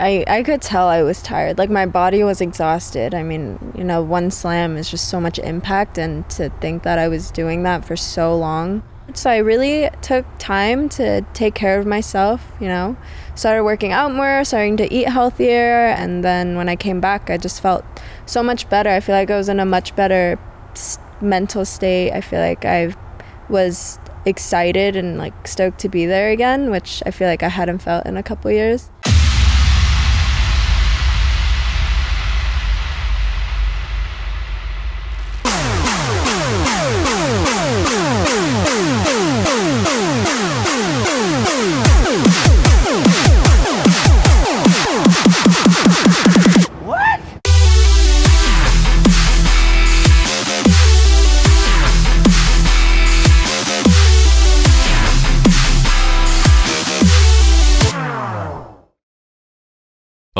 I could tell I was tired. Like, my body was exhausted. I mean, you know, one slam is just so much impact, and to think that I was doing that for so long. So I really took time to take care of myself, you know. Started working out more, starting to eat healthier, and then when I came back, I just felt so much better. I feel like I was in a much better mental state. I feel like I was excited and, like, stoked to be there again, which I feel like I hadn't felt in a couple years.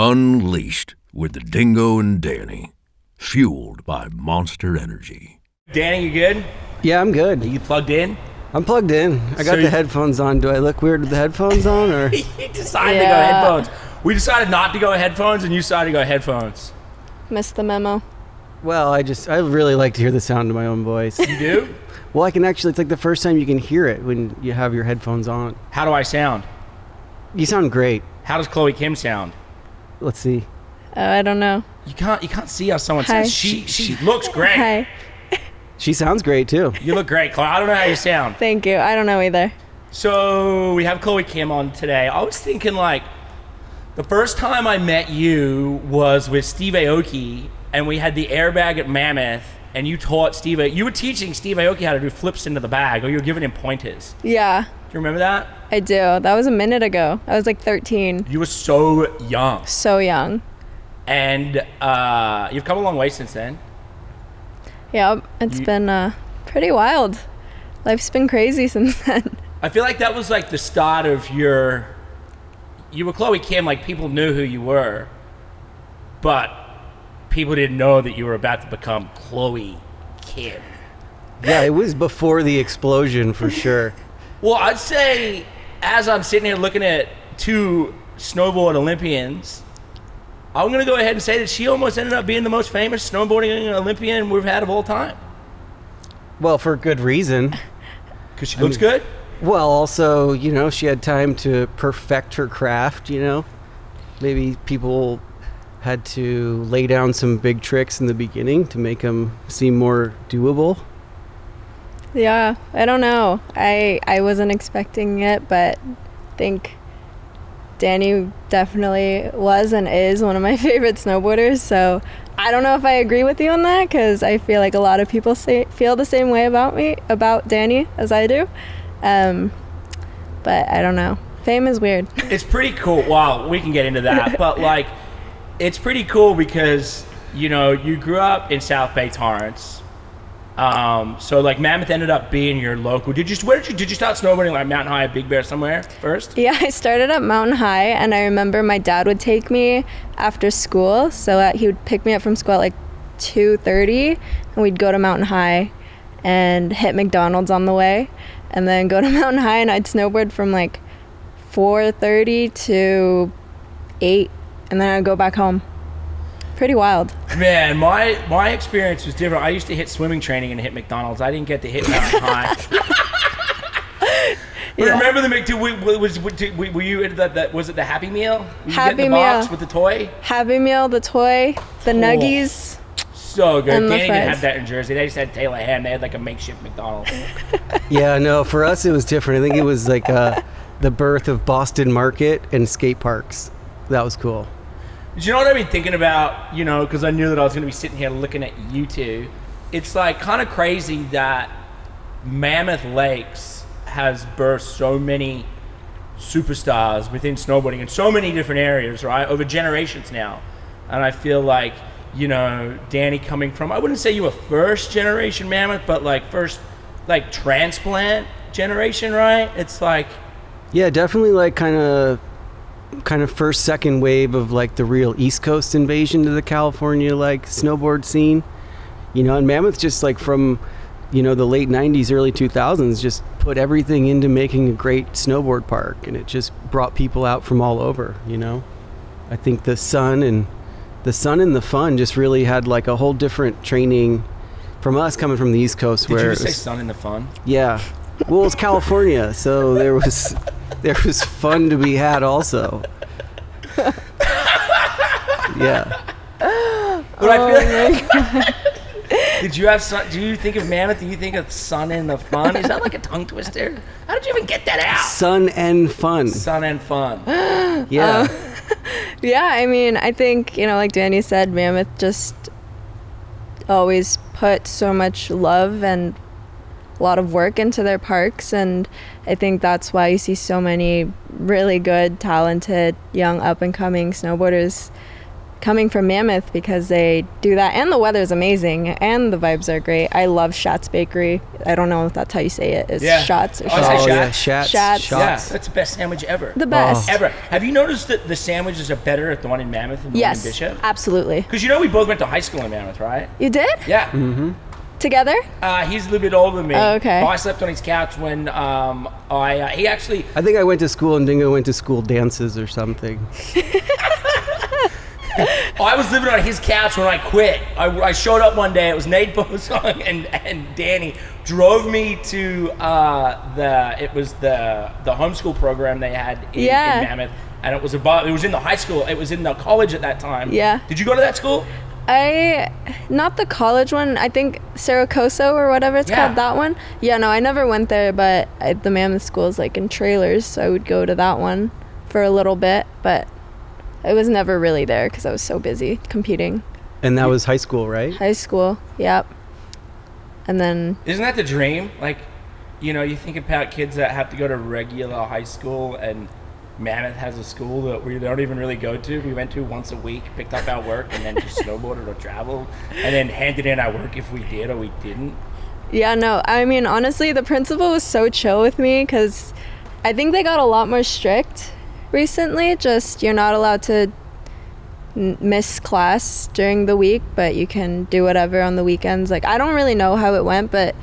Unleashed with the Dingo and Danny, fueled by Monster Energy. Danny, you good? Yeah, I'm good. Are you plugged in? I'm plugged in. I got the headphones on. Do I look weird with the headphones on? Or you decided to go headphones. We decided not to go headphones, and you decided to go headphones. Missed the memo. Well, I really like to hear the sound of my own voice. You do? Well, I can actually, it's like the first time you can hear it when you have your headphones on. How do I sound? You sound great. How does Chloe Kim sound? Let's see. I don't know. You can't see how someone says she looks great. Hi. She sounds great too. You look great, Chloe. I don't know how you sound. Thank you. I don't know either. So we have Chloe Kim on today. I was thinking, like, the first time I met you was with Steve Aoki, and we had the airbag at Mammoth, and you were teaching Steve Aoki how to do flips into the bag, or you were giving him pointers. Yeah. Do you remember that? I do. That was a minute ago. I was like 13. You were so young. So young. And you've come a long way since then. Yeah, it's been pretty wild. Life's been crazy since then. I feel like that was like the start of your... You were Chloe Kim, like, people knew who you were, but people didn't know that you were about to become Chloe Kim. Yeah, it was before the explosion for sure. Well, I'd say, as I'm sitting here looking at two snowboard Olympians, I'm going to go ahead and say that she almost ended up being the most famous snowboarding Olympian we've had of all time. Well, for good reason. Because she looks good? Well, also, you know, she had time to perfect her craft, you know. Maybe people had to lay down some big tricks in the beginning to make them seem more doable. Yeah, I don't know. I wasn't expecting it, but I think Danny definitely was and is one of my favorite snowboarders, so I don't know if I agree with you on that, because I feel like a lot of people feel the same way about Danny, as I do. But I don't know. Fame is weird. It's pretty cool. Wow, we can get into that. But, like, it's pretty cool because, you know, you grew up in South Bay Torrance. So, like, Mammoth ended up being your local. Did you start snowboarding, like, Mountain High, Big Bear, somewhere first? Yeah, I started at Mountain High, and I remember my dad would take me after school, so he would pick me up from school at like 2:30, and we'd go to Mountain High and hit McDonald's on the way, and then go to Mountain High, and I'd snowboard from like 4:30 to 8, and then I'd go back home. Pretty wild. Man, my experience was different. I used to hit swimming training and hit McDonald's. I didn't get to hit Mountain High. But yeah. Remember the was it the Happy Meal? Were you getting the box with the toy? Happy Meal, the toy, the nuggies. So good. They didn't have that in Jersey. They just had Taylor Ham. They had like a makeshift McDonald's. Yeah, no, for us it was different. I think it was like the birth of Boston Market and skate parks. That was cool. Do you know what I've been thinking about, you know, because I knew that I was going to be sitting here looking at you two. It's, like, kind of crazy that Mammoth Lakes has birthed so many superstars within snowboarding in so many different areas, right, over generations now. And I feel like, you know, Danny coming from, I wouldn't say you were first-generation Mammoth, but, like, first, like, transplant generation, right? It's, like... Yeah, definitely, like, kind of first, second wave of like the real East Coast invasion to the California like snowboard scene, you know. And Mammoth just like from, you know, the late 90s, early 2000s, just put everything into making a great snowboard park, and it just brought people out from all over, you know. I think the sun and the fun just really had like a whole different training from us coming from the East Coast. Did you just say sun and the fun? Yeah. Well, it's California, so there was fun to be had also. Yeah. But I feel like, did you have sun? Do you think of Mammoth? Do you think of sun and the fun? Is that like a tongue twister? How did you even get that out? Sun and fun. Sun and fun. Yeah. Yeah, I mean, I think, you know, like Danny said, Mammoth just always put so much love and a lot of work into their parks, and I think that's why you see so many really good, talented, young, up-and-coming snowboarders coming from Mammoth, because they do that, and the weather's amazing, and the vibes are great. I love Schat's Bakery. I don't know if that's how you say it. Is Schat's or Schatz? Oh, yeah. Schatz. Yeah, that's the best sandwich ever. The best. Oh. Ever. Have you noticed that the sandwiches are better at the one in Mammoth than the one in Bishop? Yes, absolutely. Because you know we both went to high school in Mammoth, right? You did? Yeah. Mm-hmm. Together? He's a little bit older than me. Oh, okay. I slept on his couch when he actually... I think I went to school and Dingo went to school dances or something. I was living on his couch when I quit. I showed up one day. It was Nate Bozong and Danny drove me to the homeschool program they had in Mammoth, and it was in the high school. It was in the college at that time. Yeah. Did you go to that school? Not the college one. I think Cerro Coso or whatever it's called, that one. Yeah, no, I never went there, but the Mammoth school is like in trailers, so I would go to that one for a little bit, but I was never really there because I was so busy competing. And that was high school, right? High school, yep. And then... Isn't that the dream? Like, you know, you think about kids that have to go to regular high school, and Mammoth has a school that we don't even really go to. We went to once a week, picked up our work, and then just snowboarded or traveled, and then handed in our work if we did or we didn't. Yeah, no, I mean, honestly, the principal was so chill with me, because I think they got a lot more strict recently. Just, you're not allowed to miss class during the week, but you can do whatever on the weekends. Like, I don't really know how it went, but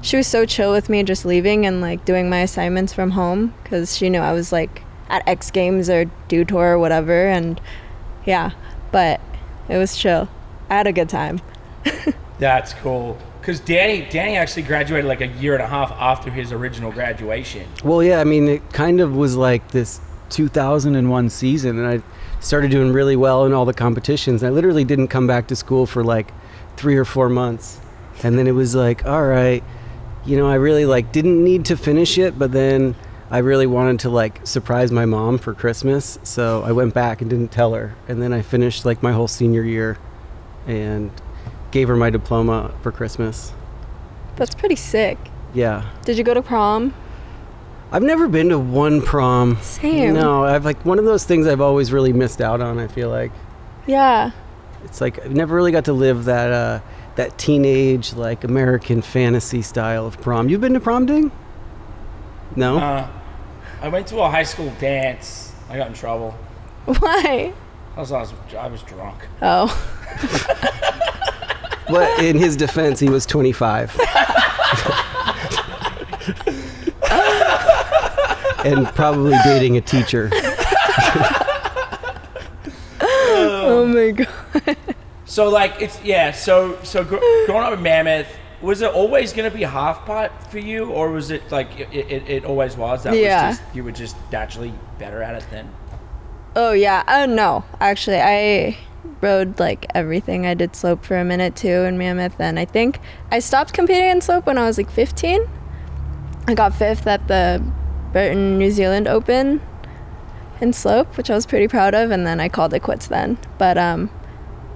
she was so chill with me just leaving and like doing my assignments from home, because she knew I was like at X Games or Dew Tour or whatever, and yeah, but it was chill. I had a good time. That's cool. Because Danny actually graduated like a year and a half after his original graduation. Well, yeah, I mean, it kind of was like this 2001 season, and I started doing really well in all the competitions. I literally didn't come back to school for like 3 or 4 months, and then it was like, all right, you know, I really like didn't need to finish it, but then I really wanted to like surprise my mom for Christmas, so I went back and didn't tell her, and then I finished like my whole senior year and gave her my diploma for Christmas. That's pretty sick. Yeah. Did you go to prom? I've never been to one prom. Same. No, I've like one of those things I've always really missed out on, I feel like. Yeah. It's like I've never really got to live that that teenage like American fantasy style of prom. You've been to prom, Ding? No? I went to a high school dance. I got in trouble. Why? I was drunk. Oh. Well, in his defense, he was 25. And probably dating a teacher. Oh my god. So like it's so growing up in Mammoth, was it always going to be half pot for you, or was it like it always was? That was just, you were just naturally better at it then? Oh yeah, no. Actually, I rode like everything. I did slope for a minute too in Mammoth, and I think I stopped competing in slope when I was like 15. I got 5th at the Burton New Zealand Open in slope, which I was pretty proud of, and then I called it quits then. But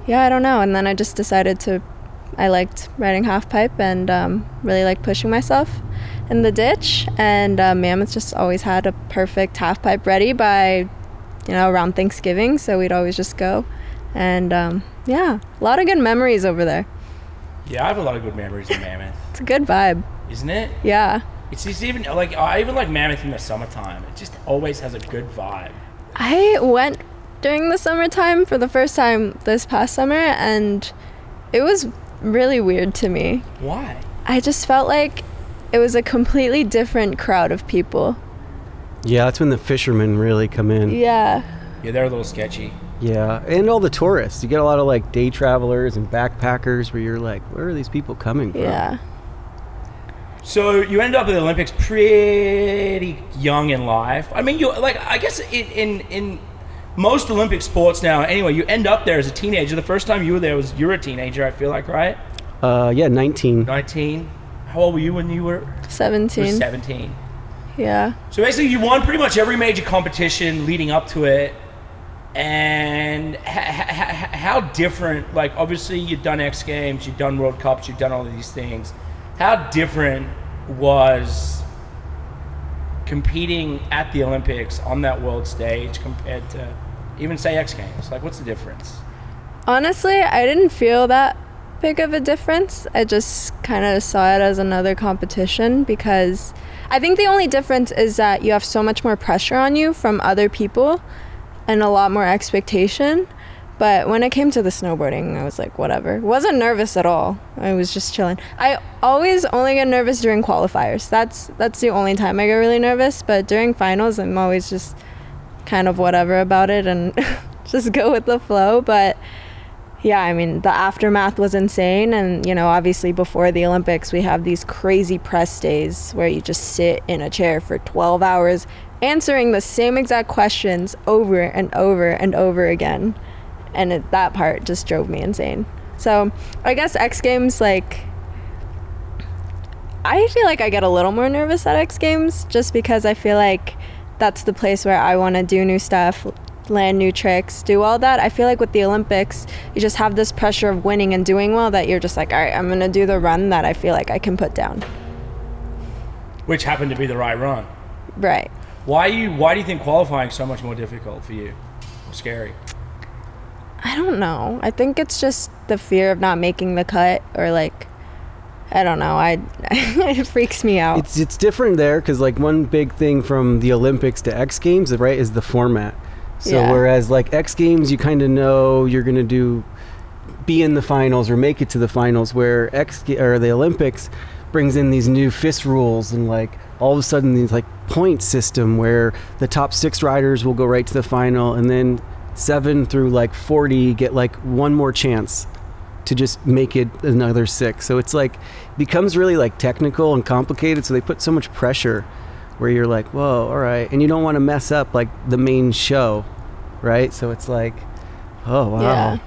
yeah, I don't know. And then I just decided to, I liked riding half pipe and really liked pushing myself in the ditch, and Mammoth just always had a perfect half pipe ready by, you know, around Thanksgiving, so we'd always just go. And yeah, a lot of good memories over there. Yeah, I have a lot of good memories in Mammoth. It's a good vibe. Isn't it? Yeah. It's just even like, I even like Mammoth in the summertime. It just always has a good vibe. I went during the summertime for the first time this past summer, and it was really weird to me. Why? I just felt like it was a completely different crowd of people. Yeah, that's when the fishermen really come in. Yeah. Yeah, they're a little sketchy. Yeah, and all the tourists. You get a lot of like day travelers and backpackers where you're like, where are these people coming from? Yeah. So you end up at the Olympics pretty young in life. I mean, you like, I guess in most Olympic sports now, anyway, you end up there as a teenager. The first time you were there was, you were a teenager, I feel like, right? Yeah, 19. 19. How old were you when you were? 17. You were 17. Yeah. So basically you won pretty much every major competition leading up to it. And how different, like obviously you've done X Games, you've done World Cups, you've done all of these things. How different was competing at the Olympics on that world stage compared to even say X Games? Like what's the difference? Honestly, I didn't feel that big of a difference. I just kind of saw it as another competition because I think the only difference is that you have so much more pressure on you from other people and a lot more expectation. But when it came to the snowboarding, I was like, whatever. Wasn't nervous at all. I was just chilling. I always only get nervous during qualifiers. That's the only time I get really nervous. But during finals, I'm always just kind of whatever about it and just go with the flow. But yeah, I mean, the aftermath was insane. And, you know, obviously before the Olympics, we have these crazy press days where you just sit in a chair for 12 hours answering the same exact questions over and over and over again. And that part just drove me insane. So I guess X Games, like, I feel like I get a little more nervous at X Games just because I feel like that's the place where I want to do new stuff, land new tricks, do all that. I feel like with the Olympics, you just have this pressure of winning and doing well that you're just like, all right, I'm going to do the run that I feel like I can put down. Which happened to be the right run. Right. Why do you think qualifying is so much more difficult for you? Or scary? I don't know. I think it's just the fear of not making the cut, or like, I don't know. It freaks me out. It's different there because like one big thing from the Olympics to X Games, right, is the format. So yeah. Whereas like X Games, you kind of know you're gonna be in the finals or make it to the finals. Where the Olympics brings in these new FIS rules and like all of a sudden these like point system where the top 6 riders will go right to the final and then 7 through like 40 get like one more chance to just make it another 6. So it's like becomes really like technical and complicated. So they put so much pressure where you're like, whoa, all right. And you don't want to mess up like the main show, right? So it's like, oh, wow.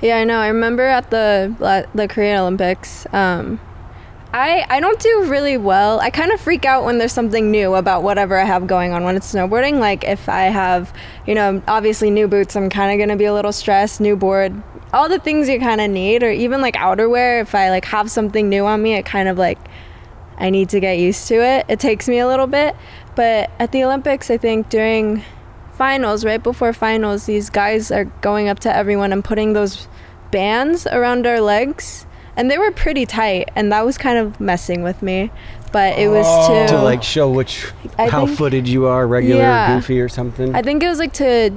Yeah, I know. I remember at the Korean Olympics, I don't do really well. I kind of freak out when there's something new about whatever I have going on when it's snowboarding. Like if I have, you know, obviously new boots, I'm kind of going to be a little stressed, new board, all the things you kind of need, or even like outerwear. If I like have something new on me, it kind of like, I need to get used to it. It takes me a little bit. But at the Olympics, I think during finals, right before finals, these guys are going up to everyone and putting those bands around our legs. And they were pretty tight, and that was kind of messing with me. But it was to like show how footed you are, regular or goofy or something. I think it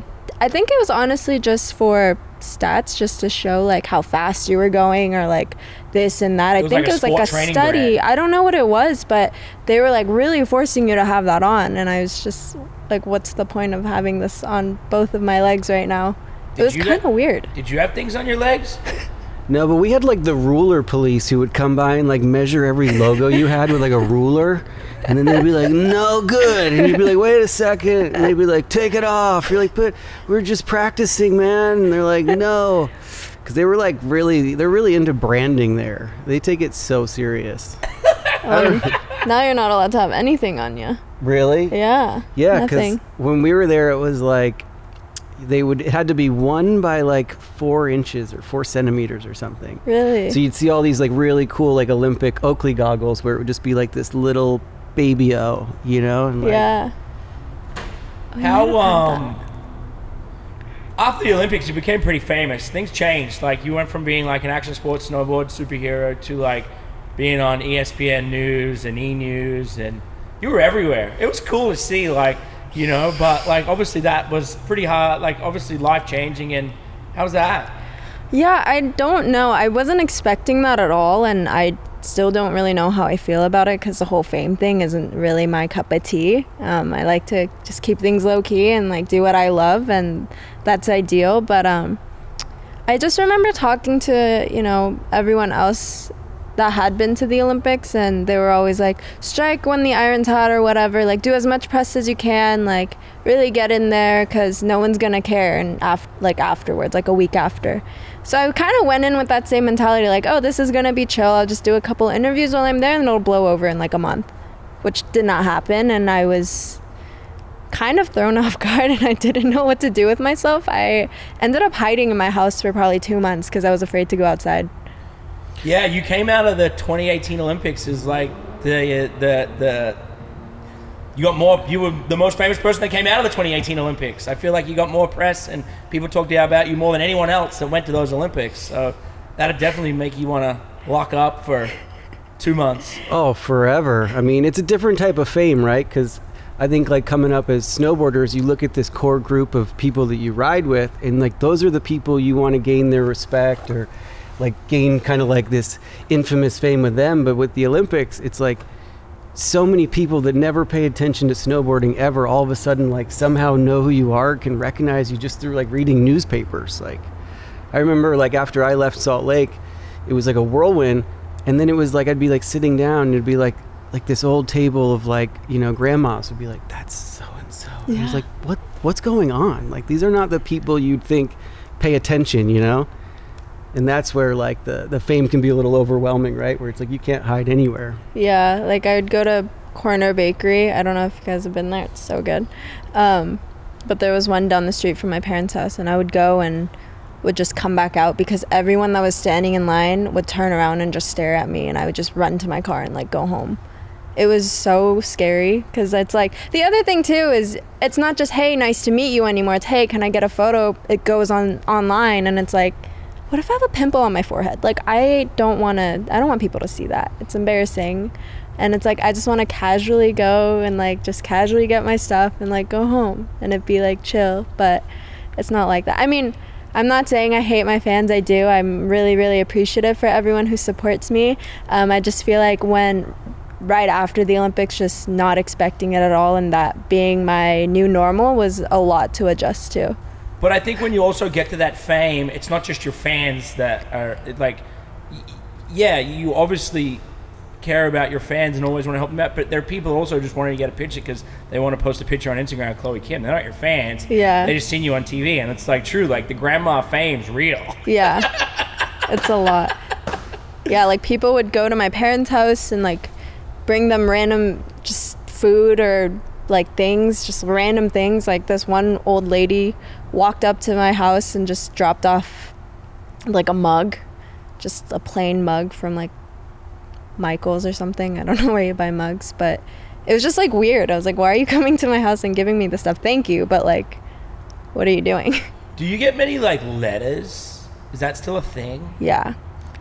was honestly just for stats, just to show like how fast you were going or like this and that. I think it was like a study. I don't know what it was, but they were like really forcing you to have that on. And I was just like, what's the point of having this on both of my legs right now? It was kind of weird. Did you have things on your legs? No, but we had like the ruler police who would come by and like measure every logo you had with like a ruler. And then they'd be like, no good. And you'd be like, wait a second. And they'd be like, take it off. You're like, but we're just practicing, man. And they're like, no. Because they were like they're really into branding there. They take it so serious. Now you're not allowed to have anything on you. Really? Yeah. Yeah, because when we were there, it was like, it had to be one by like 4 inches or 4 centimeters or something. Really? So you'd see all these like really cool like Olympic Oakley goggles where it would just be like this little baby O, you know? And like, yeah. How after the Olympics you became pretty famous. Things changed. Like you went from being like an action sports snowboard superhero to like being on ESPN News and E! News, and you were everywhere. It was cool to see, like, you know, but like obviously that was pretty hard, like obviously life changing. And how was that? Yeah, I don't know. I wasn't expecting that at all, and I still don't really know how I feel about it because the whole fame thing isn't really my cup of tea. I like to just keep things low key and like do what I love, and that's ideal. But I just remember talking to, you know, everyone else that had been to the Olympics, and they were always like, strike when the iron's hot or whatever, like do as much press as you can, like really get in there because no one's gonna care and afterwards, like a week after. So I kind of went in with that same mentality, like, oh, this is gonna be chill, I'll just do a couple interviews while I'm there and it'll blow over in like a month, which did not happen. And I was kind of thrown off guard and I didn't know what to do with myself. I ended up hiding in my house for probably 2 months because I was afraid to go outside. Yeah, you came out of the 2018 Olympics as like you were the most famous person that came out of the 2018 Olympics. I feel like you got more press and people talked about you more than anyone else that went to those Olympics. So that'd definitely make you want to lock up for 2 months. Oh, forever. I mean, it's a different type of fame, right? Because I think like coming up as snowboarders, you look at this core group of people that you ride with, and like those are the people you want to gain their respect or like gain kind of like this infamous fame with them. But with the Olympics, it's like so many people that never pay attention to snowboarding ever all of a sudden like somehow know who you are, can recognize you just through like reading newspapers. Like I remember like after I left Salt Lake, it was like a whirlwind, and then it was like I'd be like sitting down and it'd be like this old table of like, you know, grandmas would be like, that's so and so. Yeah. And I was like, what's going on? Like these are not the people you'd think pay attention, you know? And that's where like the fame can be a little overwhelming, right? Where it's like you can't hide anywhere. Yeah, like I would go to Corner Bakery. I don't know if you guys have been there. It's so good. But there was one down the street from my parents' house, and I would go and would just come back out because everyone that was standing in line would turn around and just stare at me, and I would just run to my car and like go home. It was so scary because it's like, the other thing too is it's not just, hey, nice to meet you anymore. It's, hey, can I get a photo? It goes on online, and it's like, what if I have a pimple on my forehead? Like I don't want people to see that. It's embarrassing. And it's like, I just want to casually go and like just casually get my stuff and like go home and it'd be like chill, but it's not like that. I mean, I'm not saying I hate my fans, I do. I'm really, really appreciative for everyone who supports me. I just feel like when right after the Olympics, just not expecting it at all and that being my new normal was a lot to adjust to. But I think when you also get to that fame, it's not just your fans that are like, yeah, you obviously care about your fans and always want to help them out, but there are people also just wanting to get a picture because they want to post a picture on Instagram of Chloe Kim. They're not your fans. Yeah. They just seen you on TV, and it's like true, like the grandma fame's real. Yeah. It's a lot. Yeah, like people would go to my parents' house and like bring them random just food or like things, just random things. Like this one old lady walked up to my house and just dropped off like a mug, just a plain mug from like Michael's or something. I don't know where you buy mugs, but it was just like weird. I was like, why are you coming to my house and giving me this stuff? Thank you, but like, what are you doing? Do you get many like letters? Is that still a thing? Yeah.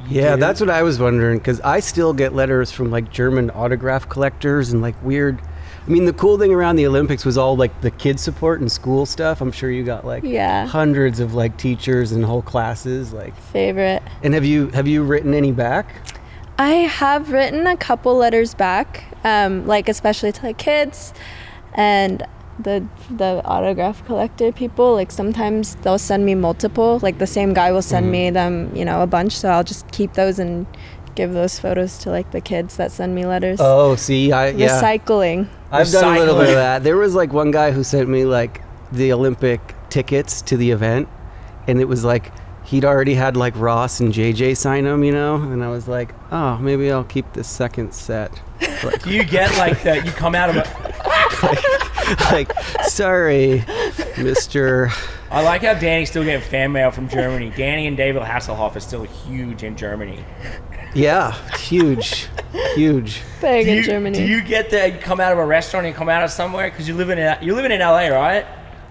Yeah, that's what I was wondering, because I still get letters from like German autograph collectors and like weird. I mean, the cool thing around the Olympics was all like the kid support and school stuff. I'm sure you got like hundreds of like teachers and whole classes. Like favorite. And have you written any back? I have written a couple letters back, like especially to like kids and the autograph collector people. Like sometimes they'll send me multiple. Like the same guy will send me them, you know, a bunch. So I'll just keep those and give those photos to like the kids that send me letters. Oh, see, recycling. I've done a little bit of that. There was like one guy who sent me like the Olympic tickets to the event, and it was like he'd already had like Ross and JJ sign them, you know. And I was like, oh, maybe I'll keep this second set. Like, you get like that. You come out of a like sorry, Mister. I like how Danny's still getting fan mail from Germany. Danny and David Hasselhoff are still huge in Germany. Yeah, huge, huge. Big in Germany. Do you get that? You come out of a restaurant and come out of somewhere because you're living in LA, right?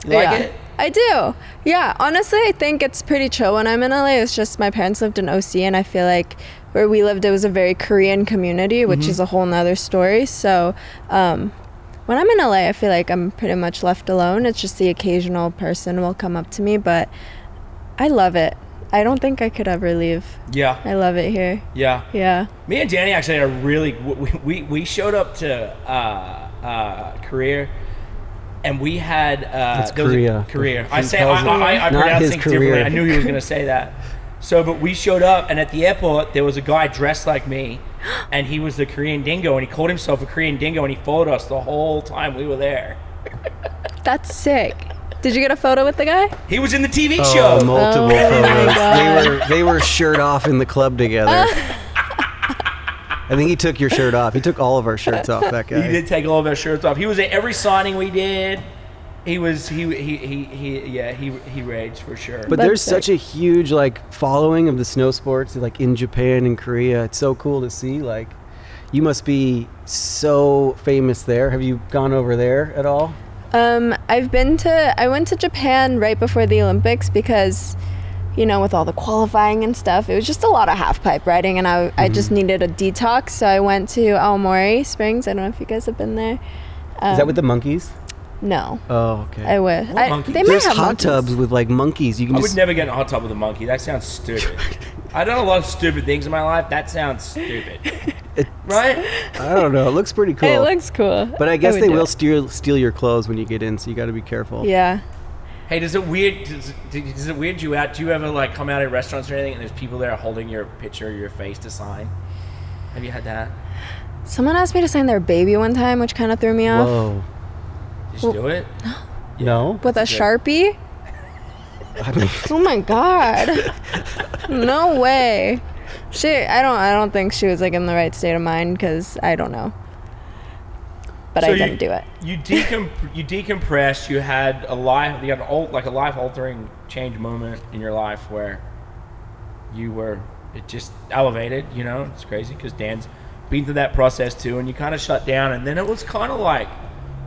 You like it? I do. Yeah, honestly, I think it's pretty chill when I'm in LA. It's just my parents lived in OC, and I feel like where we lived, it was a very Korean community, which is a whole nother story. So when I'm in LA, I feel like I'm pretty much left alone. It's just the occasional person will come up to me, but I love it. I don't think I could ever leave. Yeah. I love it here. Yeah. Yeah. Me and Danny actually are really, we showed up to Korea. And we had Korea. I say I pronounced it differently. I knew he was going to say that. So, but we showed up, and at the airport, there was a guy dressed like me, and he was the Korean dingo, and he called himself a Korean dingo, and he followed us the whole time we were there. That's sick. Did you get a photo with the guy? He was in the TV show. Multiple photos. They were shirt off in the club together. I think he took your shirt off. He took all of our shirts off, that guy. He did take all of our shirts off. He was at every signing we did. He was, he raged for sure. But there's such a huge, like, following of the snow sports, like, in Japan and Korea. It's so cool to see. Like, you must be so famous there. Have you gone over there at all? I went to Japan right before the Olympics because, you know, with all the qualifying and stuff, it was just a lot of half-pipe riding, and I just needed a detox, so I went to Aomori Springs. I don't know if you guys have been there. Is that with the monkeys? No. Oh, okay. I wish. There's hot tubs with, like, monkeys. You can I would never get in a hot tub with a monkey. That sounds stupid. I've done a lot of stupid things in my life. That sounds stupid. Right? I don't know. It looks pretty cool. It looks cool. But I guess they will steal your clothes when you get in, so you got to be careful. Yeah. Hey, does it weird you out? Do you ever, like, come out at restaurants or anything and there's people there holding your picture or your face to sign? Have you had that? Someone asked me to sign their baby one time, which kind of threw me off. Whoa. Did you do it? Yeah. No. With a Sharpie? I mean, oh my God. No way. I don't think she was, like, in the right state of mind, because I don't know. But so I didn't do it. You decompressed. You had a life. You had a life-altering change moment in your life where you were just elevated. You know, it's crazy because Dan's been through that process too, and you kind of shut down. And then it was kind of like,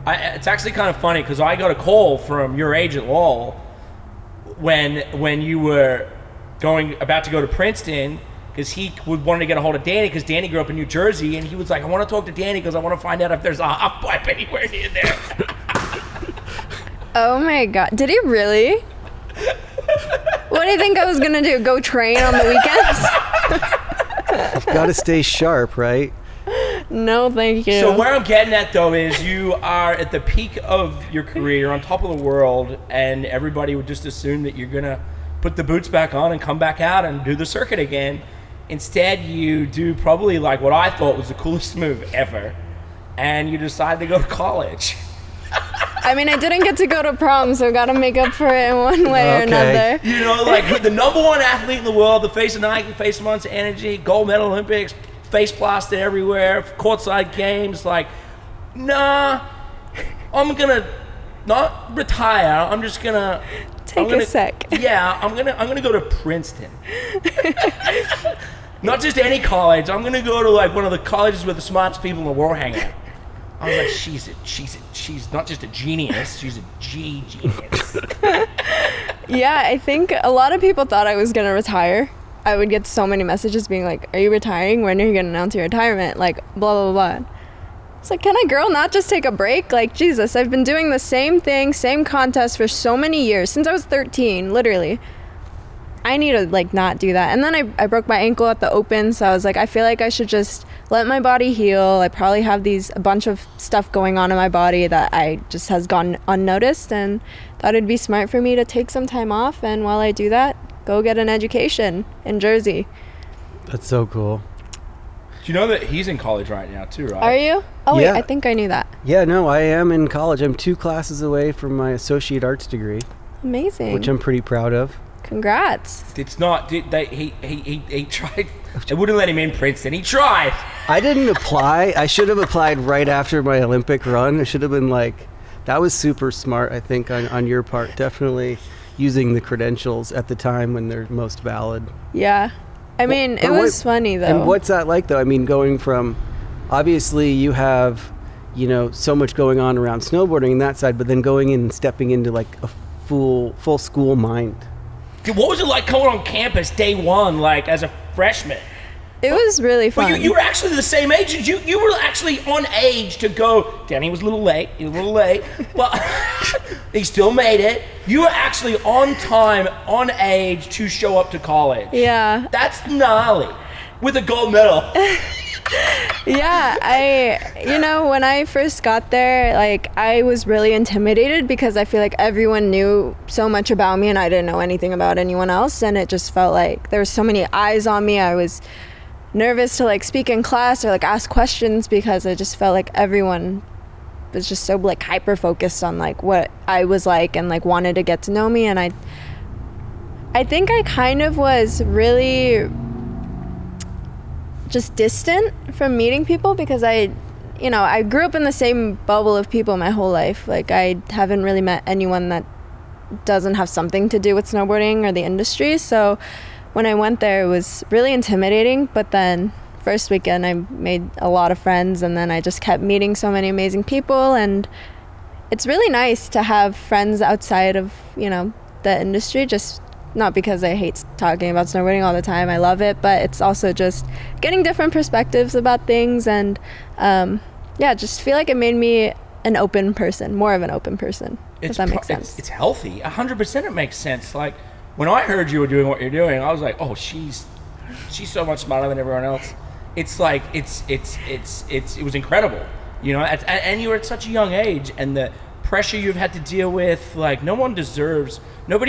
it's actually kind of funny because I got a call from your agent Lowell when you were about to go to Princeton. Because he would want to get a hold of Danny, because Danny grew up in New Jersey, and he was like, I want to talk to Danny because I want to find out if there's a hot pipe anywhere near there. Oh my God. Did he really? What do you think I was going to do? Go train on the weekends? You've got to stay sharp, right? No, thank you. So where I'm getting at, though, is you are at the peak of your career, on top of the world, and everybody would just assume that you're going to put the boots back on and come back out and do the circuit again. Instead, you do probably, like, what I thought was the coolest move ever, and you decide to go to college. I mean, I didn't get to go to prom, so I've got to make up for it in one way or another. You know, like, with the #1 athlete in the world, the face of Nike, face of Monster Energy, gold medal Olympics, face plaster everywhere, courtside games, like, nah, I'm going to not retire. I'm just going to... Take a sec. Yeah, I'm gonna go to Princeton. Not just any college. I'm gonna go to, like, one of the colleges where the smartest people in the world hang out. I was like, she's not just a genius, she's a genius. Yeah, I think a lot of people thought I was gonna retire. I would get so many messages being like, "Are you retiring? When are you gonna announce your retirement?" Like, blah blah blah. It's like, can a girl not just take a break? Like, Jesus, I've been doing the same thing, same contest for so many years, since I was 13, literally. I need to, like, not do that. And then I broke my ankle at the Open, so I was like, I feel like I should just let my body heal. I probably have a bunch of stuff going on in my body that has gone unnoticed, and thought it'd be smart for me to take some time off, and while I do that, go get an education in Jersey. That's so cool. You know that he's in college right now too, right? Are you? Oh yeah. Wait, I think I knew that. Yeah, no, I am in college. I'm 2 classes away from my associate arts degree. Amazing. Which I'm pretty proud of. Congrats. It's not, he tried. They wouldn't let him in Princeton. He tried. I didn't apply. I should have applied right after my Olympic run. It should have been like, that was super smart, I think, on your part. Definitely using the credentials at the time when they're most valid. Yeah. I mean, it was funny, though. And what's that like, though? I mean, going from, obviously, you have, you know, so much going on around snowboarding and that side, but then going in and stepping into, like, a full school mind. Dude, what was it like coming on campus day one, like, as a freshman? It was really fun. Well, you were actually the same age. You were actually on age to go. Danny was a little late. He was a little late. But He still made it. You were actually on time, on age to show up to college. Yeah. That's gnarly. With a gold medal. Yeah, when I first got there, like, I was really intimidated because I feel like everyone knew so much about me and I didn't know anything about anyone else, and it just felt like there were so many eyes on me. I was nervous to, like, speak in class or, like, ask questions because I just felt like everyone was just so, like, hyper-focused on, like, what I was like and, like, wanted to get to know me. And I think I kind of was really just distant from meeting people because I grew up in the same bubble of people my whole life. Like, I haven't really met anyone that doesn't have something to do with snowboarding or the industry. So when I went there, it was really intimidating, but then first weekend I made a lot of friends, and then I just kept meeting so many amazing people, and it's really nice to have friends outside of, the industry. Just not because I hate talking about snowboarding all the time, I love it, but it's also just getting different perspectives about things, and just feel like it made me an open person, more of an open person, if that makes sense. It's healthy, 100% it makes sense. Like, when I heard you were doing what you're doing, I was like, oh, she's so much smarter than everyone else. It's like, it was incredible, and you were at such a young age, and the pressure you've had to deal with, like, nobody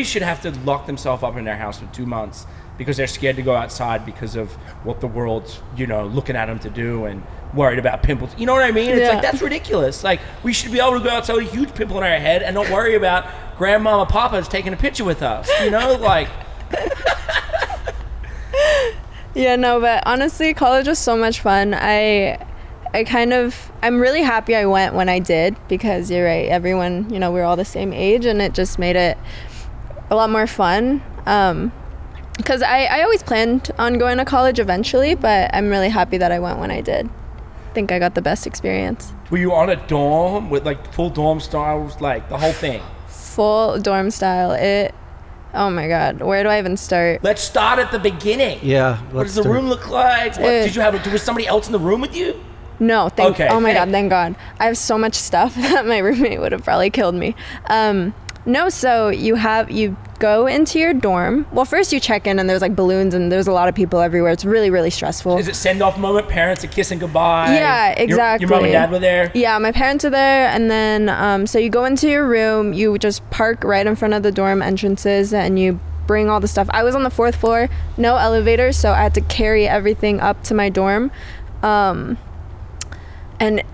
should have to lock themselves up in their house for 2 months because they're scared to go outside because of what the world's, looking at them to do and worried about pimples. You know what I mean? Yeah. It's like, that's ridiculous. Like, we should be able to go outside with a huge pimple in our head and not worry about grandma or papa's taking a picture with us, like. Yeah, no, but honestly, college was so much fun. I'm really happy I went when I did, because you're right, everyone, we're all the same age, and it just made it a lot more fun. Because I always planned on going to college eventually, but I'm really happy that I went when I did. I think I got the best experience. Were you on a dorm with, like, full dorm styles, like the whole thing? Full dorm style. Oh my God, where do I even start? Let's start at the beginning. Yeah. What does the room look like? Was somebody else in the room with you? No, God, thank God. I have so much stuff that my roommate would have probably killed me. So you go into your dorm. Well, first you check in, and there's, like, balloons, and there's a lot of people everywhere. It's really, really stressful. Is it send-off moment? Parents are kissing goodbye? Yeah, exactly. Your mom and dad were there? Yeah, my parents are there, and then, so you go into your room, you just park right in front of the dorm entrances, and you bring all the stuff. I was on the 4th floor, no elevator, so I had to carry everything up to my dorm. And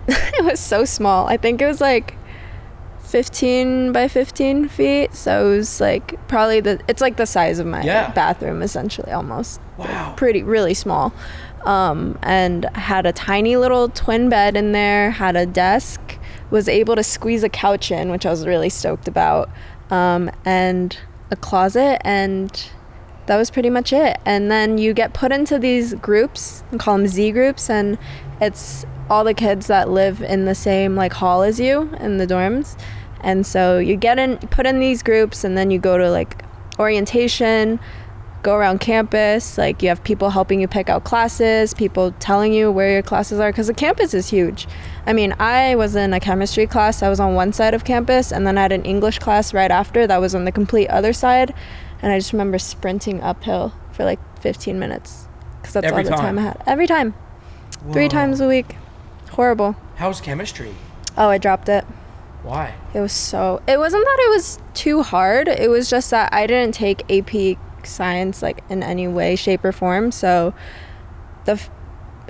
it was so small. I think it was like 15 by 15 feet. So it was like probably it's like the size of my bathroom, essentially, almost. Wow. Pretty, really small. And had a tiny little twin bed in there, had a desk, was able to squeeze a couch in, which I was really stoked about, and a closet, and that was pretty much it. And then you get put into these groups, we call them Z groups, and it's all the kids that live in the same, like, hall as you in the dorms. And so you get in, put in these groups, and then you go to, like, orientation, go around campus, like, you have people helping you pick out classes, people telling you where your classes are, because the campus is huge. I mean, I was in a chemistry class, I was on one side of campus, and then I had an English class right after that was on the complete other side, and I just remember sprinting uphill for like 15 minutes because that's all the time I had. Every time. Whoa. 3 times a week. Horrible. How was chemistry? Oh, I dropped it. Why? It wasn't that it was too hard. It was just that I didn't take AP science, like, in any way, shape, or form. So the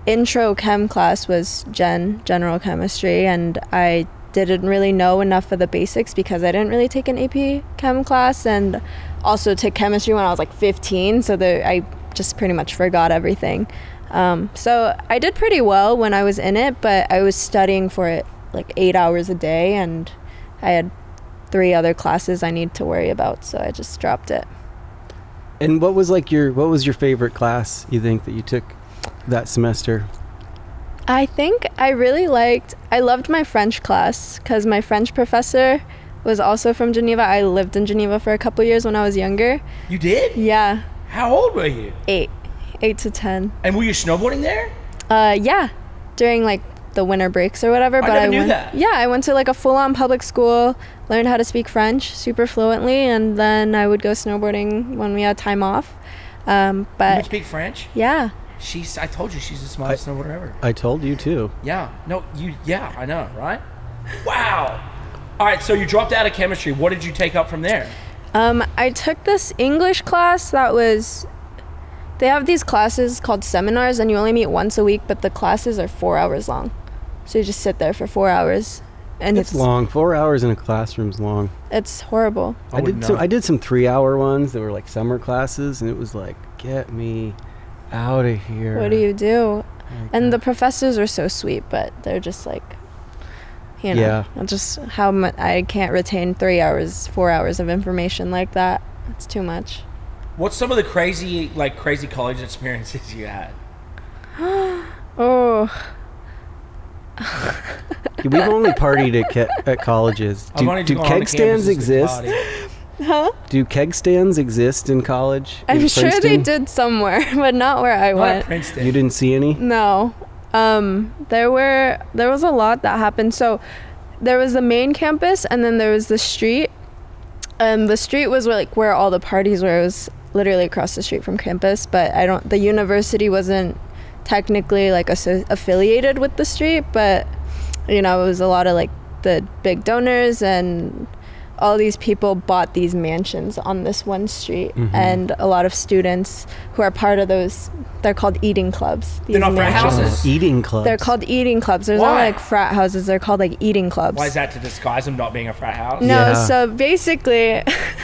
intro chem class was general chemistry, and I didn't really know enough of the basics because I didn't really take an AP chem class, and also took chemistry when I was like 15, so I just pretty much forgot everything. So I did pretty well when I was in it, but I was studying for it like 8 hours a day, and I had 3 other classes I need to worry about, so I just dropped it. And what was what was your favorite class, you think, that you took that semester? I think I loved my French class because my French professor was also from Geneva. I lived in Geneva for a couple years when I was younger. You did? Yeah. How old were you? 8 to 10. And were you snowboarding there? Yeah, during like the winter breaks or whatever. But I knew that. Yeah, I went to like a full-on public school, learned how to speak French super fluently, and then I would go snowboarding when we had time off. But you speak French? Yeah. She's. I told you she's the smartest snowboarder ever. I told you too. Yeah. No. You. Yeah. I know. Right. Wow. All right. So you dropped out of chemistry. What did you take up from there? I took this English class that was. They have these classes called seminars, and you only meet once a week, but the classes are 4 hours long. So you just sit there for 4 hours, and it's long. 4 hours in a classroom's long. It's horrible. I did some 3 hour ones that were like summer classes, and it was like, get me out of here. What do you do? Like, and the professors are so sweet, but they're just like, you know, just how much I can't retain 3 hours, 4 hours of information like that. It's too much. What's some of the crazy college experiences you had? We've only partied at colleges. Do keg stands exist? Huh? Do keg stands exist in college? I'm sure they did somewhere, but not where I went. At Princeton. You didn't see any? No. There was a lot that happened. So there was the main campus, and then there was the street. And the street was like where all the parties were. It was literally across the street from campus, but the university wasn't technically like affiliated with the street, but you know, it was a lot of like the big donors and all these people bought these mansions on this one street, and a lot of students who are part of those, they're called eating clubs. These they're not frat houses. Eating clubs. They're called eating clubs. There's not like frat houses. They're called like eating clubs. Why is that? To disguise them not being a frat house? No. Yeah. So basically,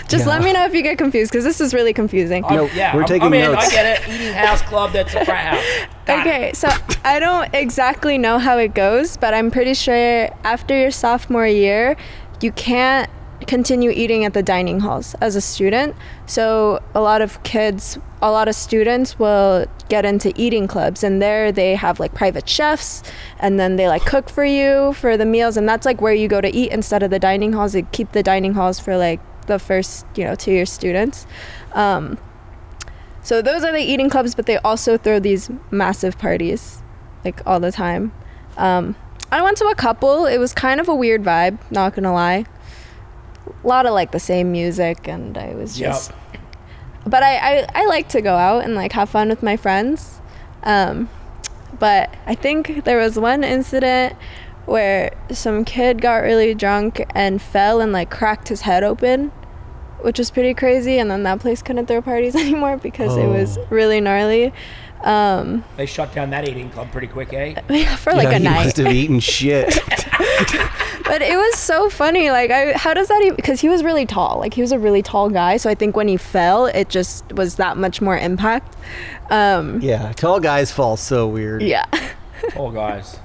just let me know if you get confused, because this is really confusing. We're taking notes. I get it. Eating house club. That's a frat house. Okay, so I don't exactly know how it goes, but I'm pretty sure after your sophomore year, you can't continue eating at the dining halls as a student. So a lot of students will get into eating clubs, and there they have like private chefs, and then they like cook for you for the meals, and that's like where you go to eat instead of the dining halls. They keep the dining halls for like the first, 2 year students. So those are the eating clubs, but they also throw these massive parties like all the time. I went to a couple. It was kind of a weird vibe, not gonna lie. A lot of like the same music, and I was just but I like to go out and like have fun with my friends, but I think there was one incident where some kid got really drunk and fell and like cracked his head open, which was pretty crazy, and then that place couldn't throw parties anymore because it was really gnarly. They shut down that eating club pretty quick, eh? For like a night. He must have eaten shit. But it was so funny. Like, how does that even? Because he was really tall. Like, he was a really tall guy. So I think when he fell, it just was that much more impact. Yeah, tall guys fall so weird. Yeah. Tall guys.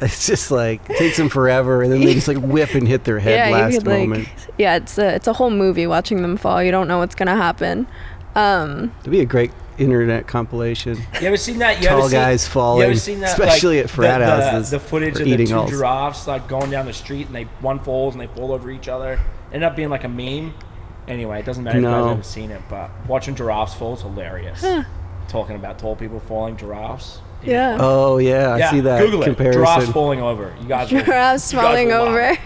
It's just like it takes them forever, and then they just like whip and hit their head last moment. Like, it's a whole movie watching them fall. You don't know what's gonna happen. It'd be a great internet compilation. You ever seen that? Tall guys falling, especially at frat houses. The footage of the two giraffes like going down the street, and one falls and they fall over each other. Ended up being like a meme. Anyway, it doesn't matter if I've never seen it, but watching giraffes fall is hilarious. Huh. Talking about tall people falling, giraffes. Yeah. Oh yeah, I see that Google comparison. Giraffes falling over. You guys. Giraffes falling over.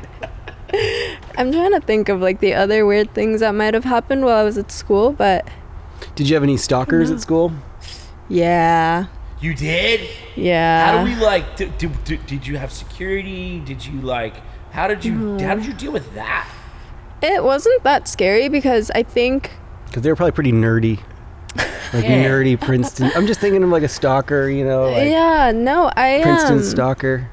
I'm trying to think of like the other weird things that might have happened while I was at school, but. Did you have any stalkers at school? Yeah. You did? Yeah. How do we like? Did you have security? Did you like? How did you deal with that? It wasn't that scary because I think. Because they were probably pretty nerdy. Like nerdy Princeton. I'm just thinking of like a stalker, Like Princeton stalker.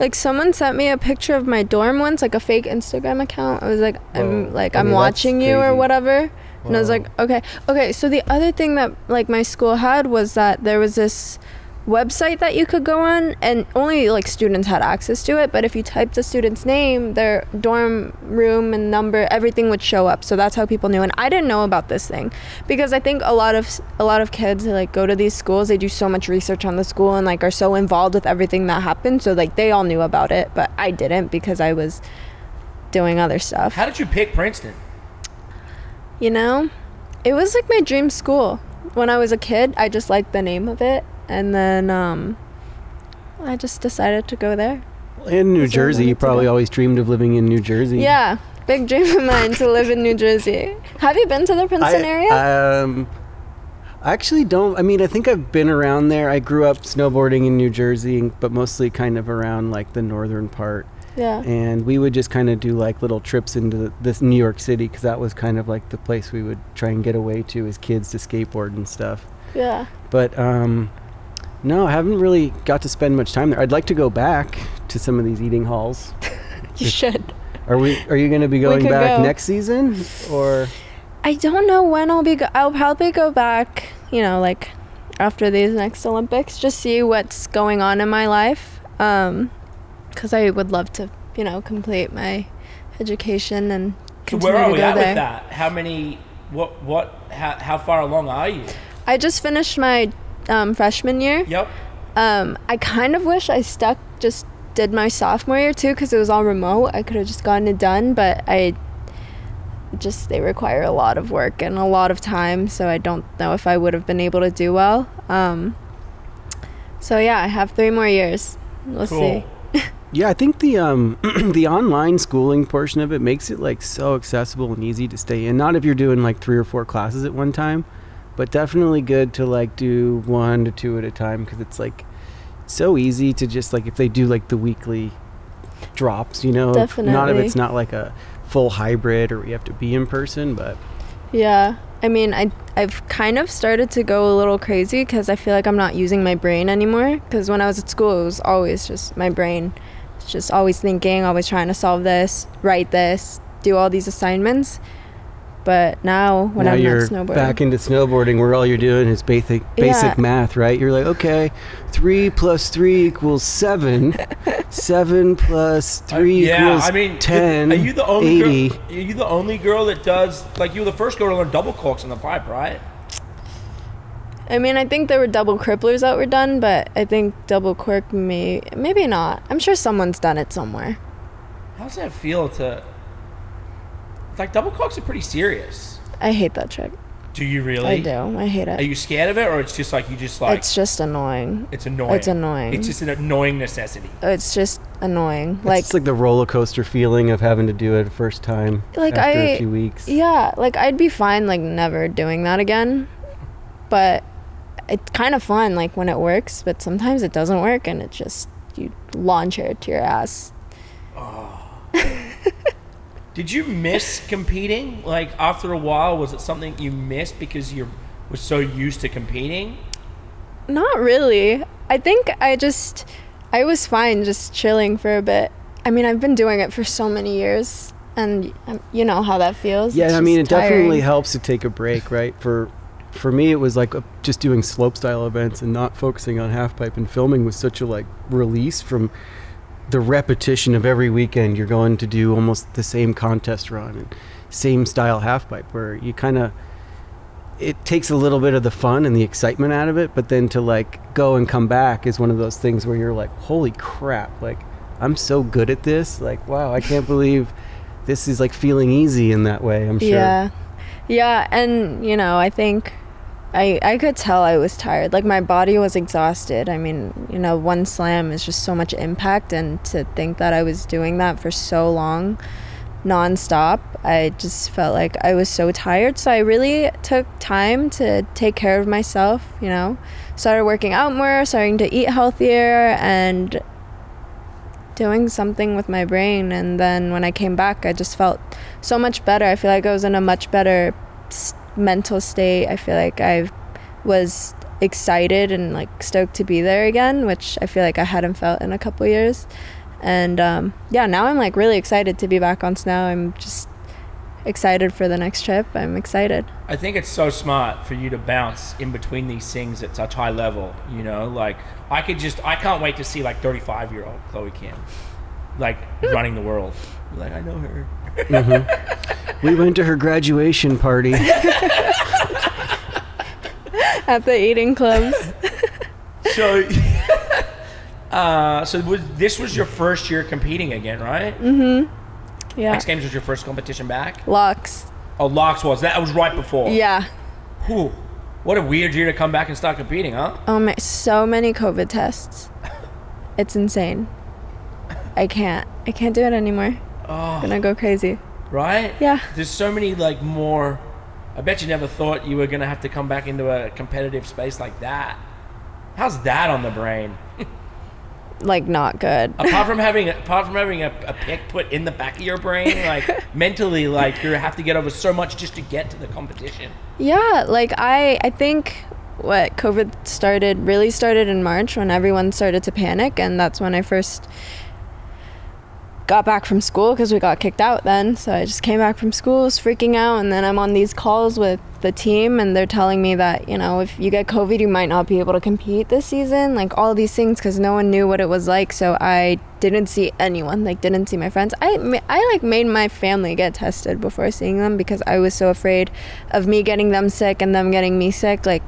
Like someone sent me a picture of my dorm once, like a fake Instagram account. I was like, I'm watching you or whatever. Whoa. And I was like, okay. So the other thing that like my school had was that there was this website that you could go on, and only like students had access to it. But if you typed a student's name, their dorm room and number, everything would show up. So that's how people knew. And I didn't know about this thing because I think a lot of kids who like go to these schools, they do so much research on the school and like are so involved with everything that happened. So like they all knew about it, but I didn't because I was doing other stuff. How did you pick Princeton? It was like my dream school. When I was a kid, I just liked the name of it. And then I just decided to go there. In New Jersey, you probably always dreamed of living in New Jersey. Yeah, big dream of mine to live in New Jersey. Have you been to the Princeton area? I actually don't. I mean, I think I've been around there. I grew up snowboarding in New Jersey, but mostly kind of around like the northern part. Yeah. And we would just kind of do like little trips into this New York City, because that was kind of like the place we would try and get away to as kids, to skateboard and stuff. Yeah. But no, I haven't really got to spend much time there. I'd like to go back to some of these eating halls. You should. Are you going to be going back next season, or? I don't know when I'll be. I'll probably go back, you know, like after these next Olympics, just see what's going on in my life. Because I would love to, you know, complete my education and continue to go there. So where are we at with that? How many? How far along are you? I just finished my freshman year. Yep. I kind of wish I did my sophomore year too, because it was all remote. I could have just gotten it done, but they require a lot of work and a lot of time, so I don't know if I would have been able to do well. So yeah, I have 3 more years. We'll see. Yeah, I think the the online schooling portion of it makes it like so accessible and easy to stay in. Not if you're doing like 3 or 4 classes at one time, but definitely good to like do 1 to 2 at a time, because it's like so easy to just like, if they do like the weekly drops, you know. Definitely. If it's not like a full hybrid or you have to be in person. But yeah, I mean, I've kind of started to go a little crazy, because I feel like I'm not using my brain anymore, because when I was at school, it was always just my brain. It's just always thinking, always trying to solve this, write this, do all these assignments. But now, when I'm not snowboarding, back into snowboarding, where all you're doing is basic math, right? You're like, okay, 3 plus 3 equals 7, 7 plus 3 equals 10. Are you the only 80. Girl? Are you the only girl that does, like, you were the first girl to learn double corks on the pipe, right? I mean, I think there were double cripplers that were done, but I think double cork maybe not. I'm sure someone's done it somewhere. How does that feel to? Like, double corks are pretty serious. I hate that trick. Do you really? I do. I hate it. Are you scared of it, or it's just like you just like? It's just annoying. It's annoying. It's annoying. It's just an annoying necessity. It's just annoying. Like, it's like the roller coaster feeling of having to do it first time. Like, after a few weeks. Yeah, like I'd be fine like never doing that again, but it's kind of fun like when it works, but sometimes it doesn't work and it just, you launch it to your ass. Oh. Did you miss competing? Like, after a while, was it something you missed because you were so used to competing? Not really. I think I was fine just chilling for a bit. I mean, I've been doing it for so many years, and you know how that feels. Yeah, I mean, it definitely helps to take a break, right? For me, it was like just doing slopestyle events and not focusing on halfpipe and filming was such a like release from the repetition of every weekend. You're going to do almost the same contest run and same style halfpipe, where you kind of, it takes a little bit of the fun and the excitement out of it, but then to like go and come back is one of those things where you're like, holy crap, like I'm so good at this, like wow, I can't believe this is like feeling easy in that way. I'm sure. Yeah, and you know, I think I could tell I was tired. Like, my body was exhausted. I mean, you know, one slam is just so much impact, and to think that I was doing that for so long, nonstop, I just felt like I was so tired. So I really took time to take care of myself, you know. Started working out more, starting to eat healthier, and doing something with my brain. And then when I came back, I just felt so much better. I feel like I was in a much better mental state. I feel like I was excited and like stoked to be there again, which I feel like I hadn't felt in a couple years. And yeah, now I'm like really excited to be back on snow. I'm just excited for the next trip. I'm excited. I think it's so smart for you to bounce in between these things at such high level, you know. Like, I can't wait to see like 35-year-old Chloe Kim like running the world. Like, I know her. Mm-hmm. We went to her graduation party at the eating clubs. So this was your first year competing again, right? Mm-hmm. Yeah. X Games was your first competition back? Locks. Oh, Locks was. That was right before. Yeah. Whew. What a weird year to come back and start competing, huh? Oh my, so many COVID tests. It's insane. I can't do it anymore. Oh, I'm gonna go crazy. Right? Yeah. There's so many like more. I bet you never thought you were gonna have to come back into a competitive space like that. How's that on the brain? Like not good. Apart from having a pick put in the back of your brain, like mentally, like you have to get over so much just to get to the competition. Yeah, like I think what COVID really started in March when everyone started to panic, and that's when I first got back from school because we got kicked out then. So I just came back from school, was freaking out, and then I'm on these calls with the team and they're telling me that, you know, if you get COVID, you might not be able to compete this season, like all these things, because no one knew what it was like. So I didn't see anyone, like didn't see my friends. I like made my family get tested before seeing them because I was so afraid of me getting them sick and them getting me sick, like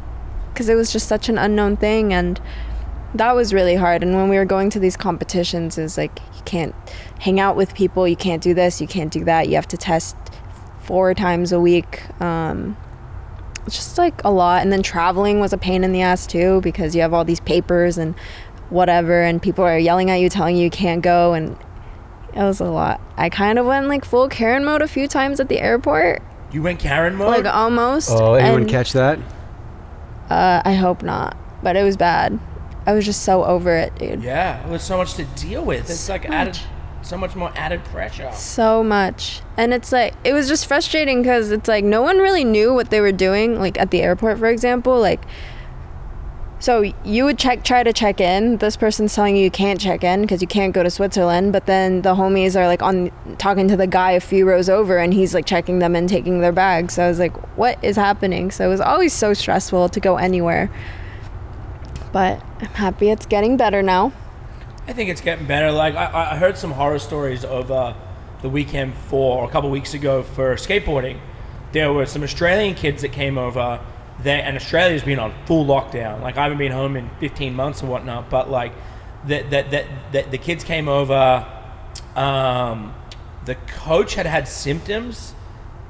because it was just such an unknown thing. And that was really hard. And when we were going to these competitions, it was like, you can't hang out with people, you can't do this, you can't do that, you have to test 4 times a week. It's just like a lot. And then traveling was a pain in the ass too, because you have all these papers and whatever, and people are yelling at you, telling you you can't go, and it was a lot. I kind of went like full Karen mode a few times at the airport. You went Karen mode? Like almost. Oh, anyone catch that? I hope not, but it was bad. I was just so over it, dude. Yeah, it was so much to deal with. It's like added, so much more added pressure. So much. And it's like, it was just frustrating because it's like no one really knew what they were doing. Like at the airport, for example, like, so you would try to check in. This person's telling you you can't check in because you can't go to Switzerland. But then the homies are like talking to the guy a few rows over and he's like checking them and taking their bags. So I was like, what is happening? So it was always so stressful to go anywhere. But I'm happy it's getting better now. I think it's getting better. Like I heard some horror stories over the weekend or a couple of weeks ago for skateboarding. There were some Australian kids that came over there, and Australia's been on full lockdown. Like I haven't been home in 15 months and whatnot, but like the kids came over. The coach had symptoms,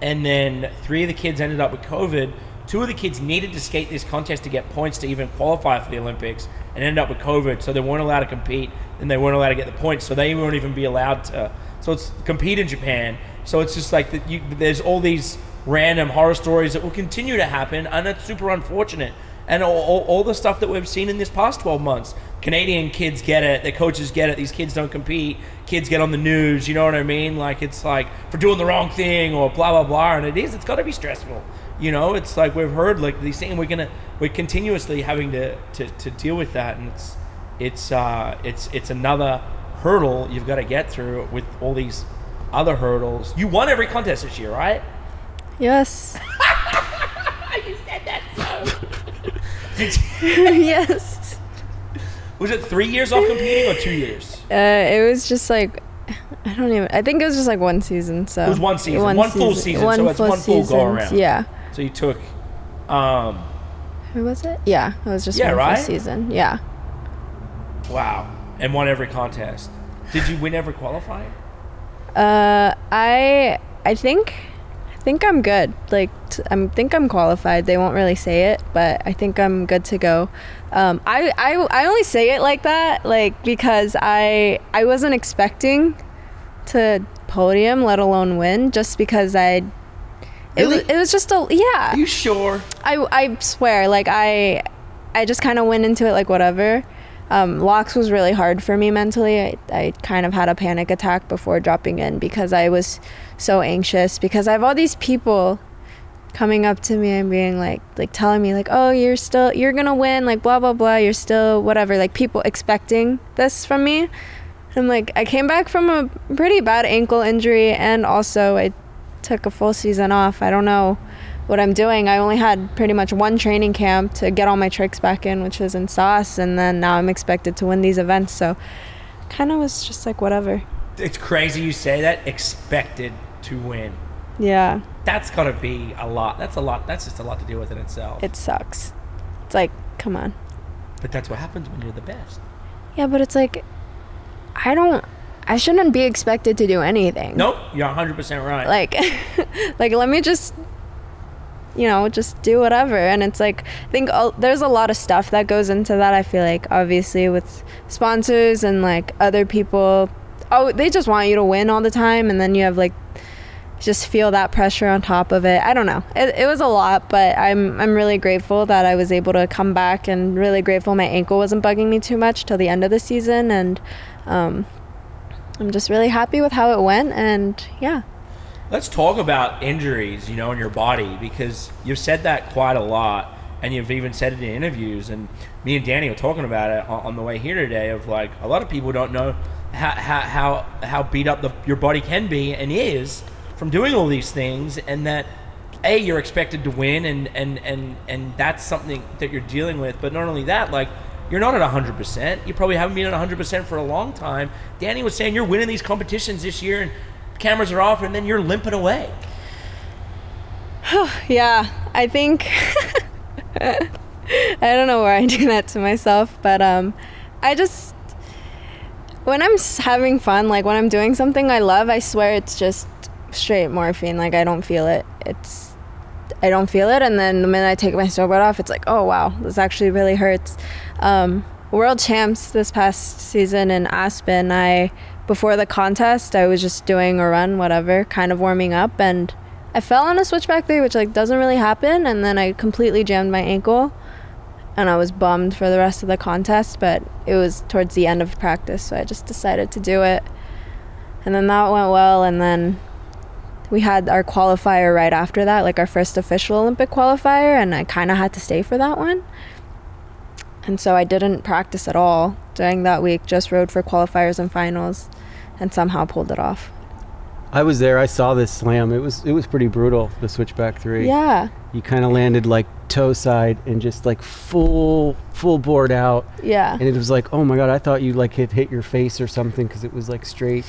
and then 3 of the kids ended up with COVID. 2 of the kids needed to skate this contest to get points to even qualify for the Olympics and ended up with COVID, so they weren't allowed to compete and they weren't allowed to get the points, so they won't even be allowed to compete in Japan. So it's just like there's all these random horror stories that will continue to happen, and it's super unfortunate. And all the stuff that we've seen in this past 12 months. Canadian kids get it, their coaches get it, these kids don't compete, kids get on the news, you know what I mean? Like it's like for doing the wrong thing or blah, blah, blah, and it's gotta be stressful. You know, it's like we've heard like these things. We're continuously having to deal with that, and it's another hurdle you've got to get through with all these other hurdles. You won every contest this year, right? Yes. You said that so. Yes. Was it 3 years off competing or 2 years? It was just like. I think it was just like 1 season. So it was 1 season, one full season. So it's one full go around. Yeah. So you took, who was it? Yeah, it was just one full season. Yeah. Wow, and won every contest. Did you win every qualifying? I think I'm good. Like I think I'm qualified. They won't really say it, but I think I'm good to go. I only say it like that, like because I wasn't expecting to podium, let alone win, just because it was just a, yeah. Are you sure? I swear, like I just kind of went into it like whatever. Locks was really hard for me mentally. I kind of had a panic attack before dropping in because I was so anxious, because I have all these people coming up to me and being like telling me like, oh, you're gonna win, like blah, blah, blah, you're still whatever, like people expecting this from me. I'm like, I came back from a pretty bad ankle injury, and also I took a full season off. I don't know what I'm doing. I only had pretty much 1 training camp to get all my tricks back in, which was in Sauce, and then now I'm expected to win these events, so kind of was just like whatever. It's crazy you say that, expected to win. Yeah. That's gotta be a lot. That's just a lot to deal with in itself. It sucks. It's like, come on. But that's what happens when you're the best. Yeah, but it's like, I shouldn't be expected to do anything. Nope, you're 100% right. Like let me just you know, just do whatever. And it's like, I think there's a lot of stuff that goes into that. I feel like obviously with sponsors and like other people, oh, they just want you to win all the time. And then you have like, just feel that pressure on top of it. I don't know. It was a lot, but I'm really grateful that I was able to come back, and really grateful my ankle wasn't bugging me too much till the end of the season. And I'm just really happy with how it went. And yeah. Let's talk about injuries, you know, in your body, because you've said that quite a lot, and you've even said it in interviews. And me and Danny were talking about it on the way here today, of like, a lot of people don't know how beat up your body can be and is from doing all these things, and that A, you're expected to win, and that's something that you're dealing with. But not only that, like, you're not at 100%. You probably haven't been at 100% for a long time. Danny was saying you're winning these competitions this year and cameras are off, and then you're limping away. Yeah, I think, I don't know where I do that to myself, but I just, when I'm having fun, like when I'm doing something I love, I swear it's just straight morphine. Like, I don't feel it. I don't feel it. And then the minute I take my snowboard off, it's like, oh wow, this actually really hurts. World champs this past season in Aspen, before the contest, I was just doing a run, whatever, kind of warming up, and I fell on a switchback three, which like doesn't really happen, and then I completely jammed my ankle, and I was bummed for the rest of the contest. But it was towards the end of practice, so I just decided to do it, and then that went well. And then we had our qualifier right after that, like our first official Olympic qualifier, and I kind of had to stay for that one. And so I didn't practice at all during that week, just rode for qualifiers and finals, and somehow pulled it off. I was there, I saw this slam. It was pretty brutal, the switchback three. Yeah. You kind of landed like toe side and just like full board out. Yeah. And it was like, oh my God, I thought you like hit your face or something, because it was like straight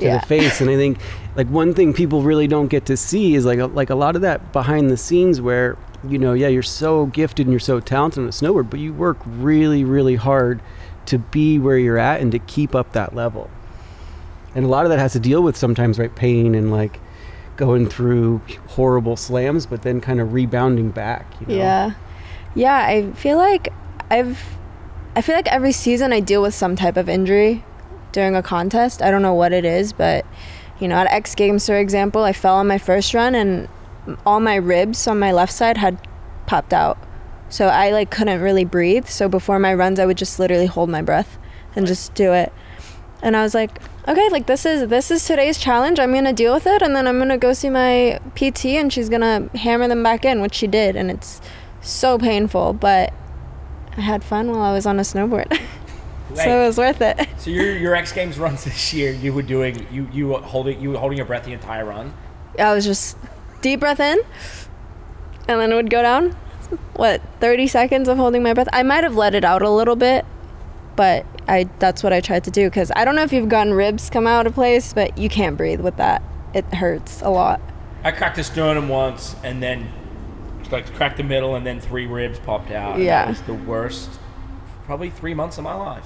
to the face. And I think like one thing people really don't get to see is like a lot of that behind the scenes where, you know, yeah, you're so gifted and you're so talented on a snowboard, but you work really, really hard to be where you're at and to keep up that level. And a lot of that has to deal with sometimes, right, pain and like going through horrible slams, but then kind of rebounding back, you know? Yeah. Yeah, I feel like every season I deal with some type of injury during a contest. I don't know what it is, but you know, at X Games, for example, I fell on my first run and all my ribs on my left side had popped out. So I like couldn't really breathe. So before my runs, I would just literally hold my breath and just do it. And I was like, okay, like this is today's challenge. I'm gonna deal with it, and then I'm gonna go see my PT and she's gonna hammer them back in, which she did, and it's so painful, but I had fun while I was on a snowboard. Wait. So it was worth it. So your X Games runs this year, you were holding your breath the entire run? I was just deep breath in, and then it would go down. What, 30 seconds of holding my breath? I might have let it out a little bit, but that's what I tried to do, because I don't know if you've gotten ribs come out of place, but you can't breathe with that. It hurts a lot. I cracked the sternum once, and then like cracked the middle, and then 3 ribs popped out. Yeah. It was the worst, probably 3 months of my life.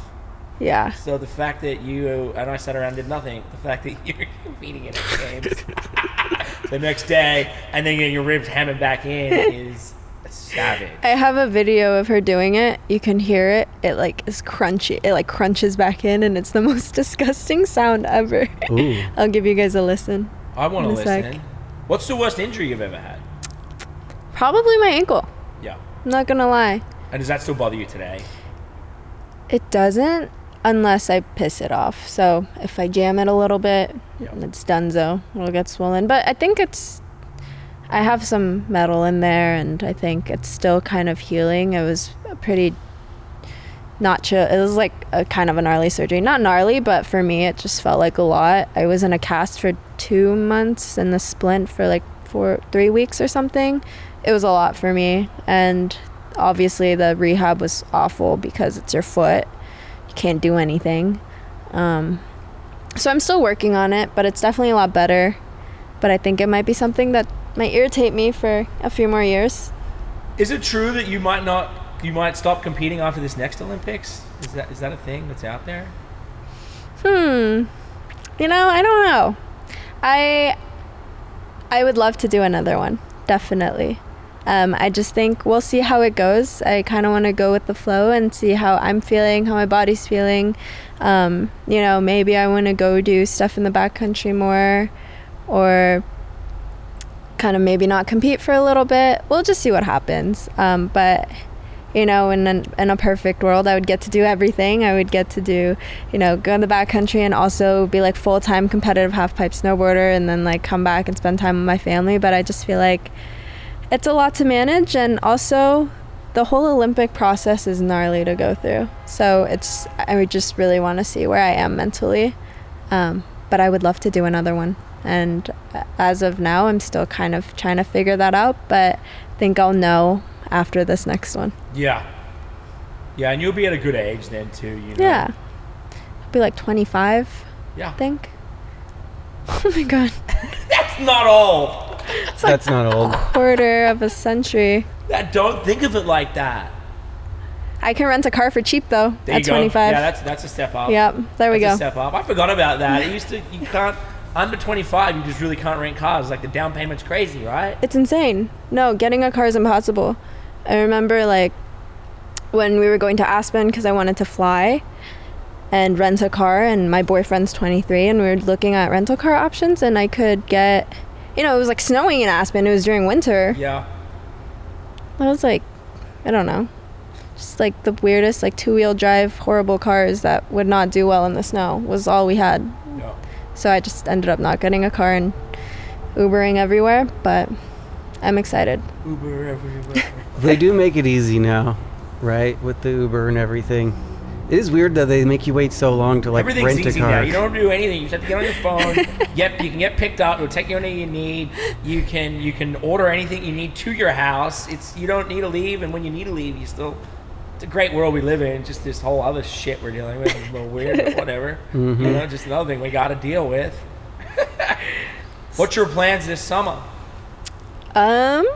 Yeah. So the fact that you and I sat around and did nothing, the fact that you're competing in the games the next day and then getting your ribs hammered back in is savage. I have a video of her doing it. You can hear it. It like is crunchy. It like crunches back in, and it's the most disgusting sound ever. Ooh. I'll give you guys a listen. I want to listen. Sec. What's the worst injury you've ever had? Probably my ankle. Yeah. I'm not going to lie. And does that still bother you today? It doesn't. Unless I piss it off. So if I jam it a little bit, yep, it's donezo. It'll get swollen. But I think I have some metal in there, and I think it's still kind of healing. It was a pretty not chill. It was like a kind of a gnarly surgery. Not gnarly, but for me, it just felt like a lot. I was in a cast for 2 months and the splint for like 3 weeks or something. It was a lot for me. And obviously the rehab was awful because it's your foot. Can't do anything, so I'm still working on it, but it's definitely a lot better. But I think it might be something that might irritate me for a few more years. Is it true that you might stop competing after this next Olympics? Is that a thing that's out there? You know, I don't know. I would love to do another one, definitely. I just think we'll see how it goes. I kind of want to go with the flow and see how I'm feeling, how my body's feeling. You know, maybe I want to go do stuff in the backcountry more, or kind of maybe not compete for a little bit. We'll just see what happens. But you know, in a perfect world, I would get to do everything. I would get to do, you know, go in the backcountry and also be like full-time competitive half-pipe snowboarder, and then like come back and spend time with my family. But I just feel like it's a lot to manage, and also the whole Olympic process is gnarly to go through. So it's, I would just really want to see where I am mentally. But I would love to do another one. And as of now, I'm still kind of trying to figure that out, but I think I'll know after this next one. Yeah. Yeah, and you'll be at a good age then too, you know. Yeah. I'll be like 25, yeah, I think. Oh my God. That's not old. It's like, that's not old. A quarter of a century. I don't think of it like that. I can rent a car for cheap though at 25. Yeah, that's a step up. Yep, there we go. That's a step up. I forgot about that. It used to, you can't, under 25, you just really can't rent cars. Like the down payment's crazy, right? It's insane. No, getting a car is impossible. I remember like when we were going to Aspen because I wanted to fly and rent a car, and my boyfriend's 23 and we were looking at rental car options, and I could get, you know, it was like snowing in Aspen. It was during winter. Yeah. I was like, I don't know. Just like the weirdest, like two-wheel drive, horrible cars that would not do well in the snow was all we had. Yeah. So I just ended up not getting a car and Ubering everywhere, but I'm excited. Uber everywhere. They do make it easy now, right? With the Uber and everything. It is weird that they make you wait so long to like rent a car. Everything's easy now. You don't do anything. You just have to get on your phone. Yep, you can get picked up. It'll take you anything you need. You can order anything you need to your house. It's, you don't need to leave, and when you need to leave, you still. It's a great world we live in. Just this whole other shit we're dealing with is a little weird, but whatever. Mm-hmm. You know, just another thing we got to deal with. What's your plans this summer? I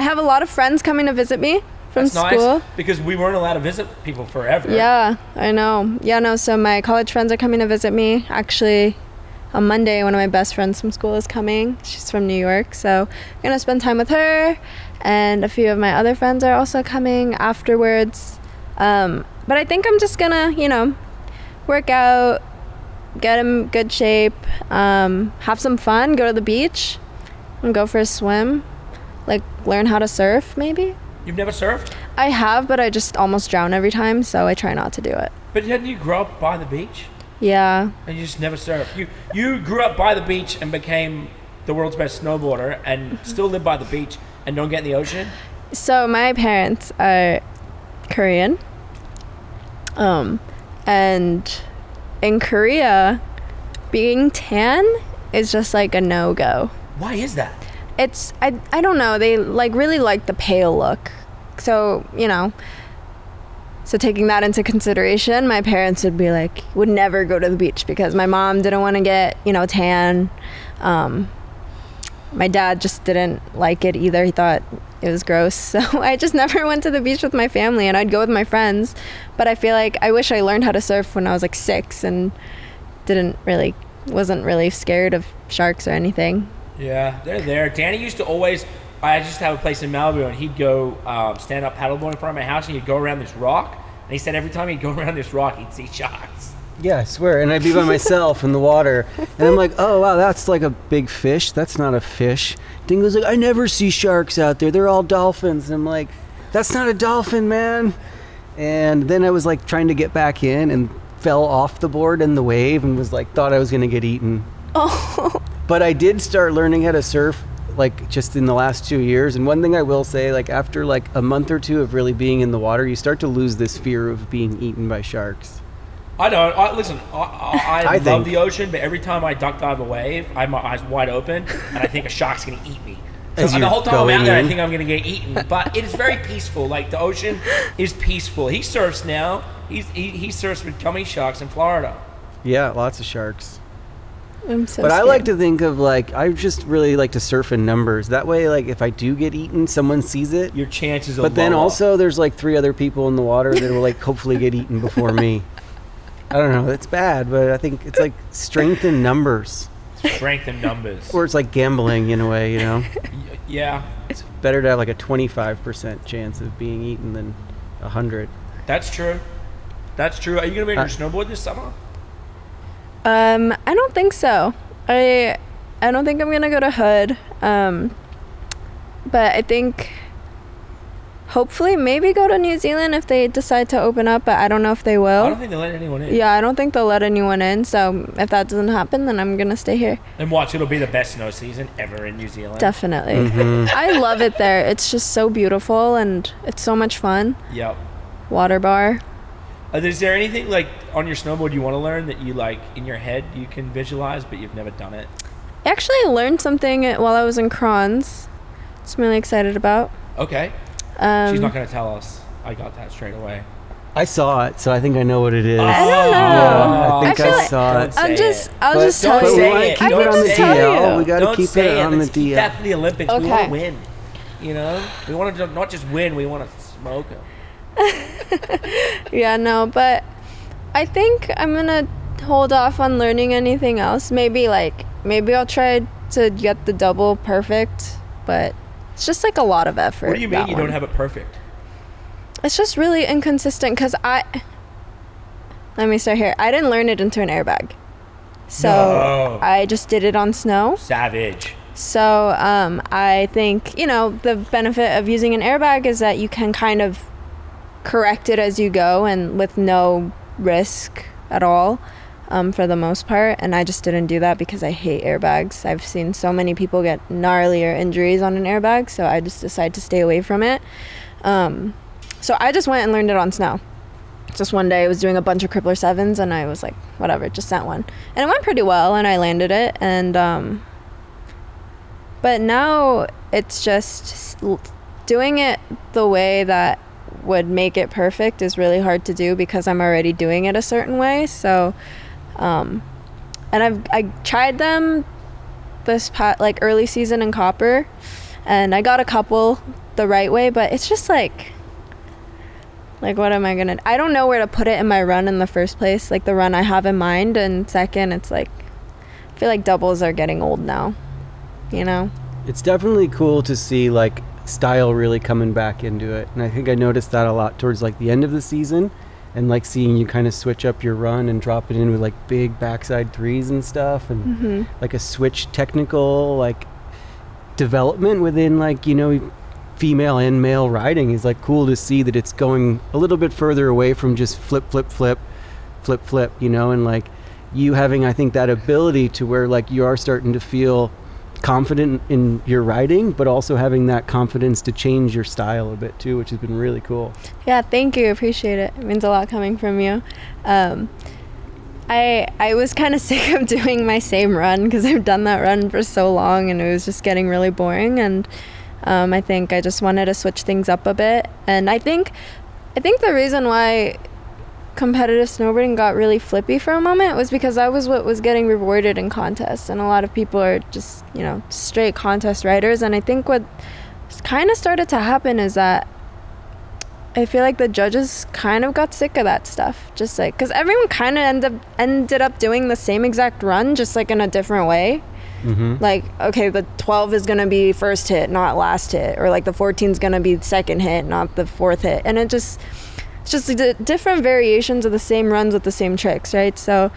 have a lot of friends coming to visit me. From That's school. Nice, because we weren't allowed to visit people forever. Yeah, I know. Yeah, no, so my college friends are coming to visit me. Actually, on Monday, one of my best friends from school is coming. She's from New York, so I'm going to spend time with her. And a few of my other friends are also coming afterwards. But I think I'm just going to, you know, work out, get in good shape, have some fun, go to the beach, and go for a swim. Like, learn how to surf, maybe. You've never surfed? I have, but I just almost drown every time, so I try not to do it. But didn't you grow up by the beach? Yeah. And you just never surfed. You grew up by the beach and became the world's best snowboarder and still live by the beach and don't get in the ocean? So my parents are Korean. And in Korea, being tan is just like a no-go. Why is that? It's, I don't know, they like really like the pale look. So, you know, so taking that into consideration, my parents would be like, would never go to the beach because my mom didn't want to get, you know, tan. My dad just didn't like it either. He thought it was gross. So I just never went to the beach with my family, and I'd go with my friends. But I feel like I wish I learned how to surf when I was like 6 and wasn't really scared of sharks or anything. Yeah, they're there. Danny used to always, I just have a place in Malibu, and he'd go stand up paddleboard in front of my house, and he'd go around this rock. And he said every time he'd go around this rock, he'd see sharks. Yeah, I swear. And I'd be by myself in the water. And I'm like, oh, wow, that's like a big fish. That's not a fish. Dingo's like, I never see sharks out there. They're all dolphins. And I'm like, that's not a dolphin, man. And then I was like trying to get back in and fell off the board in the wave and was like, thought I was going to get eaten. Oh. But I did start learning how to surf like just in the last 2 years. And one thing I will say, like after like a month or two of really being in the water, you start to lose this fear of being eaten by sharks. I don't. Listen, I love the ocean, but every time I duck dive a wave, I have my eyes wide open and I think a shark's going to eat me. So the whole time I'm out there, I think I'm going to get eaten. But it is very peaceful. Like the ocean is peaceful. He surfs now. He surfs with gummy sharks in Florida. Yeah, lots of sharks. I'm so scared. I like to think of like, I just really like to surf in numbers. That way, like if I do get eaten, someone sees it. Your chances are low. But then also there's like 3 other people in the water that will like hopefully get eaten before me. I don't know, that's bad, but I think it's like strength in numbers. It's Strength in numbers. Or it's like gambling in a way, you know? Yeah. It's better to have like a 25% chance of being eaten than 100. That's true. That's true. Are you going to be on your snowboard this summer? I don't think so. I don't think I'm going to go to Hood. But I think hopefully maybe go to New Zealand if they decide to open up, but I don't know if they will. I don't think they'll let anyone in. Yeah, I don't think they'll let anyone in. So if that doesn't happen, then I'm going to stay here. And watch, it'll be the best snow season ever in New Zealand. Definitely. Mm-hmm. I love it there. It's just so beautiful and it's so much fun. Yep. Water bar. Is there anything like on your snowboard you want to learn that you like in your head you can visualize but you've never done it? Actually, I learned something while I was in Crons. It's really excited about. Okay. She's not going to tell us. I got that straight away. I saw it, so I think I know what it is. I don't know. Yeah, I think I saw like, it. I'll just tell you. I can just tell you. We got to keep it on the DL. Keep that for the Olympics. Okay. We want to win. You know, we want to not just win. We want to smoke them. Yeah, no, but I think I'm gonna hold off on learning anything else. Maybe I'll try to get the double perfect, but it's just like a lot of effort. What do you mean you don't have it perfect? It's just really inconsistent because let me start here. I didn't learn it into an airbag, so I just did it on snow. Savage. So I think, you know, the benefit of using an airbag is that you can kind of correct it as you go and with no risk at all, for the most part. And I just didn't do that because I hate airbags. I've seen so many people get gnarlier injuries on an airbag, so I just decided to stay away from it. So I just went and learned it on snow. Just one day I was doing a bunch of crippler sevens and I was like, whatever, just sent one. And it went pretty well and I landed it. And but now it's just doing it the way that would make it perfect is really hard to do because I'm already doing it a certain way. So and I tried them this past, like, early season in Copper, and I got a couple the right way, but it's just like what am I gonna, I don't know where to put it in my run in the first place, like the run I have in mind, and second, it's like I feel like doubles are getting old now, you know. It's definitely cool to see like style really coming back into it, and I think I noticed that a lot towards like the end of the season, and like seeing you kind of switch up your run and drop it in with like big backside threes and stuff, and like a switch technical like development within, like, you know, female and male riding is like cool to see that it's going a little bit further away from just flip flip flip flip flip, you know, and like you having, I think, that ability to where like you are starting to feel confident in your riding, but also having that confidence to change your style a bit too, which has been really cool. Yeah, thank you, appreciate it. It means a lot coming from you. I was kind of sick of doing my same run because I've done that run for so long and it was just getting really boring, and I think I just wanted to switch things up a bit. And I think the reason why competitive snowboarding got really flippy for a moment was because that was what was getting rewarded in contests, and a lot of people are just, you know, straight contest riders. And I think what kind of started to happen is that I feel like the judges kind of got sick of that stuff, just like because everyone kind of ended up doing the same exact run, just like in a different way. Like, okay, the 12 is gonna be first hit, not last hit, or like the 14 is gonna be second hit, not the fourth hit. And it's just different variations of the same runs with the same tricks, right? So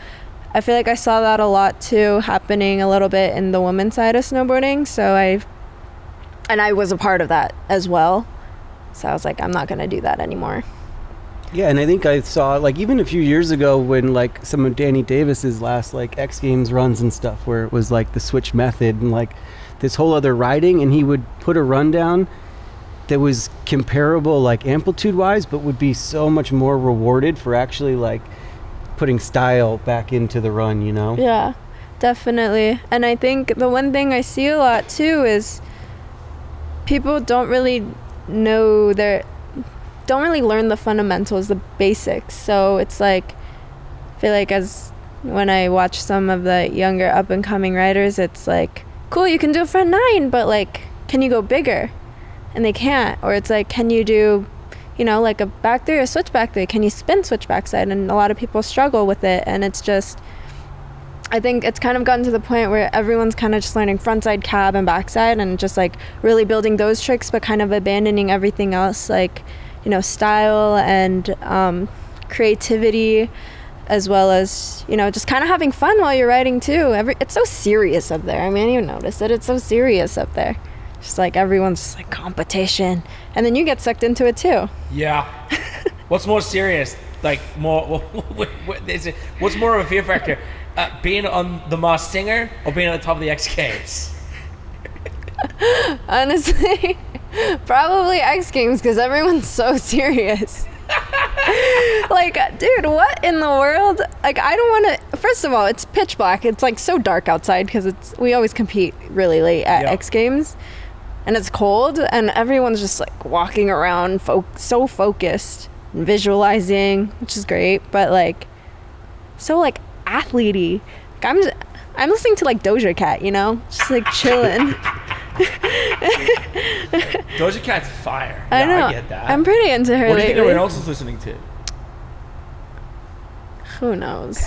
I feel like I saw that a lot too, happening a little bit in the women's side of snowboarding. So I was a part of that as well. So I was like, I'm not going to do that anymore. Yeah, and I think I saw, like, even a few years ago when, like, some of Danny Davis's last, like, X Games runs and stuff, where it was, like, the switch method and, like, this whole other riding, and he would put a run down that was comparable, like, amplitude wise, but would be so much more rewarded for actually like putting style back into the run, you know? Yeah, definitely. And I think the one thing I see a lot too is people don't really know learn the fundamentals, the basics. So it's like, I feel like when I watch some of the younger up and coming riders, it's like, cool, you can do a front nine, but like, can you go bigger? And they can't. Or it's like, can you do, you know, like a back three or switch back three? Can you spin switch backside? And a lot of people struggle with it. And it's just, I I think it's kind of gotten to the point where everyone's kind of just learning frontside cab and backside and just like really building those tricks, but kind of abandoning everything else, like, you know, style and creativity, as well as, you know, just kind of having fun while you're riding too. It's so serious up there. I mean, I didn't even notice it. It's so serious up there. Just like everyone's just like competition, and then you get sucked into it too. Yeah. What's more serious? Like more, what's more of a fear factor? Being on the Masked Singer or being on the top of the X Games? Honestly, probably X Games, because everyone's so serious. Like, dude, what in the world? Like, I don't want to. First of all, it's pitch black. It's like so dark outside because it's. We always compete really late at X Games, and it's cold, and everyone's just like walking around, so focused, and visualizing, which is great. But like, so like athlete-y. Like, I'm listening to like Doja Cat, you know, just like chilling. Doja Cat's fire. Yeah, I know. I get that. I'm pretty into her. What do you think everyone else is listening to? Who knows?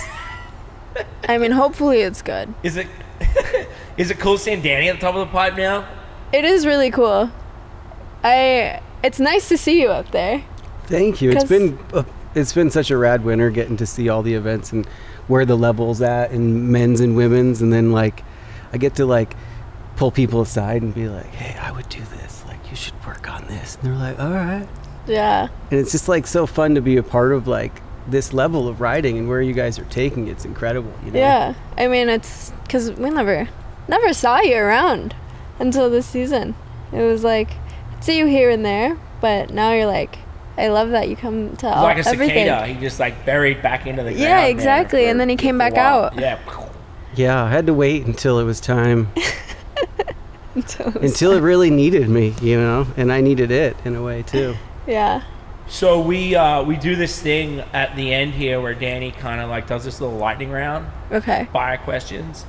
I mean, hopefully it's good. Is it cool seeing Danny at the top of the pod now? It is really cool. It's nice to see you up there. Thank you. It's been such a rad winter, getting to see all the events and where the level's at, and men's and women's, and then like I get to like pull people aside and be like, hey, I would do this, like you should work on this, and they're like, all right. Yeah. And it's just like so fun to be a part of like this level of riding and where you guys are taking it's incredible, you know? Yeah, I mean, it's because we never saw you around until this season. It was like I'd see you here and there, but now you're like, I love that you come to all, like a everything. Cicada, he just like buried back into the ground. Yeah, exactly, and then he came back out. Yeah, I had to wait until it was time. Until it really needed me, you know, and I needed it in a way too. Yeah. So we do this thing at the end here where Danny kind of like does this little lightning round. Okay. Fire questions.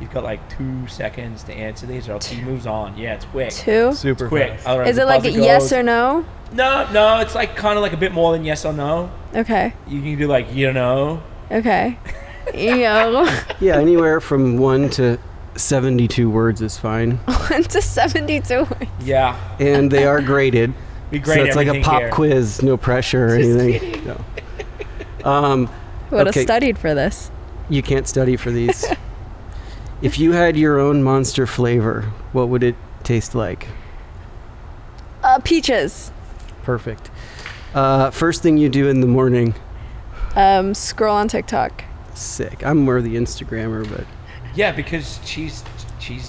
You've got like 2 seconds to answer these, or else he moves on. Yeah, it's quick. Super quick. Is it like a yes or no? No, it's like kind of like a bit more than yes or no. Okay. You can do like, you know. Okay. Yeah, anywhere from 1 to 72 words is fine. 1 to 72 words. Yeah. And they are graded. We grade so it's like a pop here. Quiz, no pressure or anything. No. Would have studied for this. You can't study for these. If you had your own monster flavor, what would it taste like? Peaches. Perfect. First thing you do in the morning? Scroll on TikTok. Sick. I'm more the Instagrammer, but. Yeah, because she's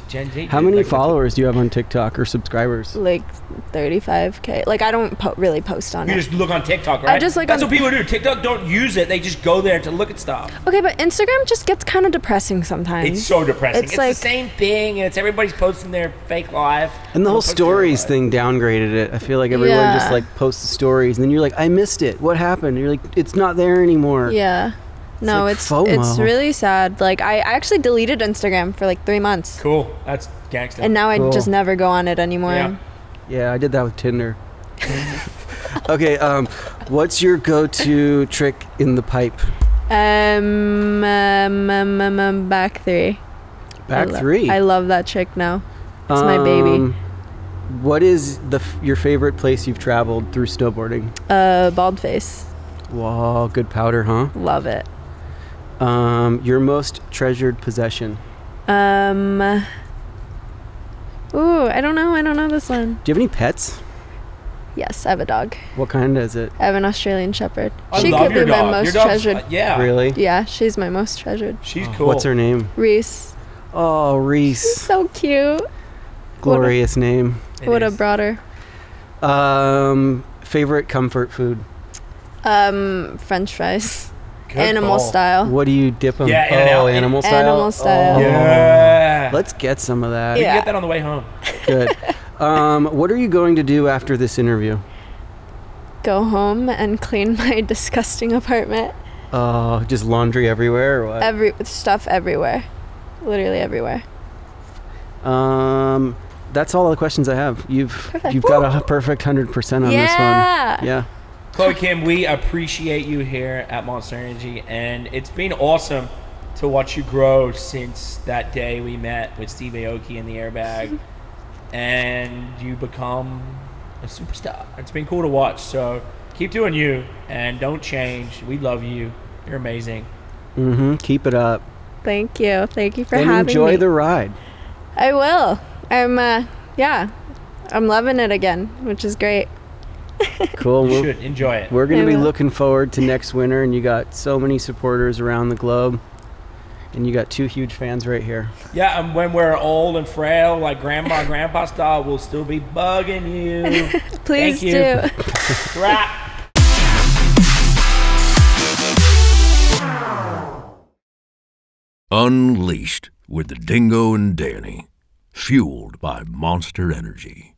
Gen Z. How many followers do you have on TikTok or subscribers? Like 35K. Like I don't really post on it. You just look on TikTok, right? I just like. That's what people do. TikTok don't use it. They just go there to look at stuff. Okay, but Instagram just gets kind of depressing sometimes. It's so depressing. It's like, the same thing, and it's everybody's posting their fake life. And the whole stories thing downgraded it. I feel like everyone just like posts the stories, and then you're like, I missed it. What happened? And you're like, it's not there anymore. Yeah. No, it's really sad. Like I actually deleted Instagram for like 3 months. Cool, that's gangster. And now I just never go on it anymore. Yeah, I did that with Tinder. Okay, what's your go-to trick in the pipe? Back three. Back three. I love that trick now. It's my baby. What is your favorite place you've traveled through snowboarding? Baldface. Wow, good powder, huh? Love it. Your most treasured possession? Ooh, I don't know this one. Do you have any pets? Yes, I have a dog. What kind is it? I have an Australian Shepherd. She could be my most treasured. Yeah. Really? Yeah, she's my most treasured. She's cool. What's her name? Reese. Oh, Reese. She's so cute. Glorious name. Would have brought her. Favorite comfort food? French fries. Animal style. What do you dip them? Yeah, animal style. Animal style. Oh. Yeah. Let's get some of that. Yeah. We can get that on the way home. Good. What are you going to do after this interview? Go home and clean my disgusting apartment. Oh, just laundry everywhere or what? Stuff everywhere. Literally everywhere. That's all the questions I have. You've got a perfect 100% on this one. Yeah. Chloe Kim, we appreciate you here at Monster Energy, and it's been awesome to watch you grow since that day we met with Steve Aoki in the airbag, and you become a superstar. It's been cool to watch. So keep doing you and don't change. We love you. You're amazing. Mm-hmm. Keep it up. Thank you. Thank you for having me. Enjoy the ride. I will. I'm loving it again, which is great. Cool. You should enjoy it. We're going to be looking forward to next winter, and you got so many supporters around the globe, and you got two huge fans right here. Yeah, and when we're old and frail, like grandma and grandpa style, we'll still be bugging you. Please do. Wrap. Unleashed with the Dingo and Danny, fueled by Monster Energy.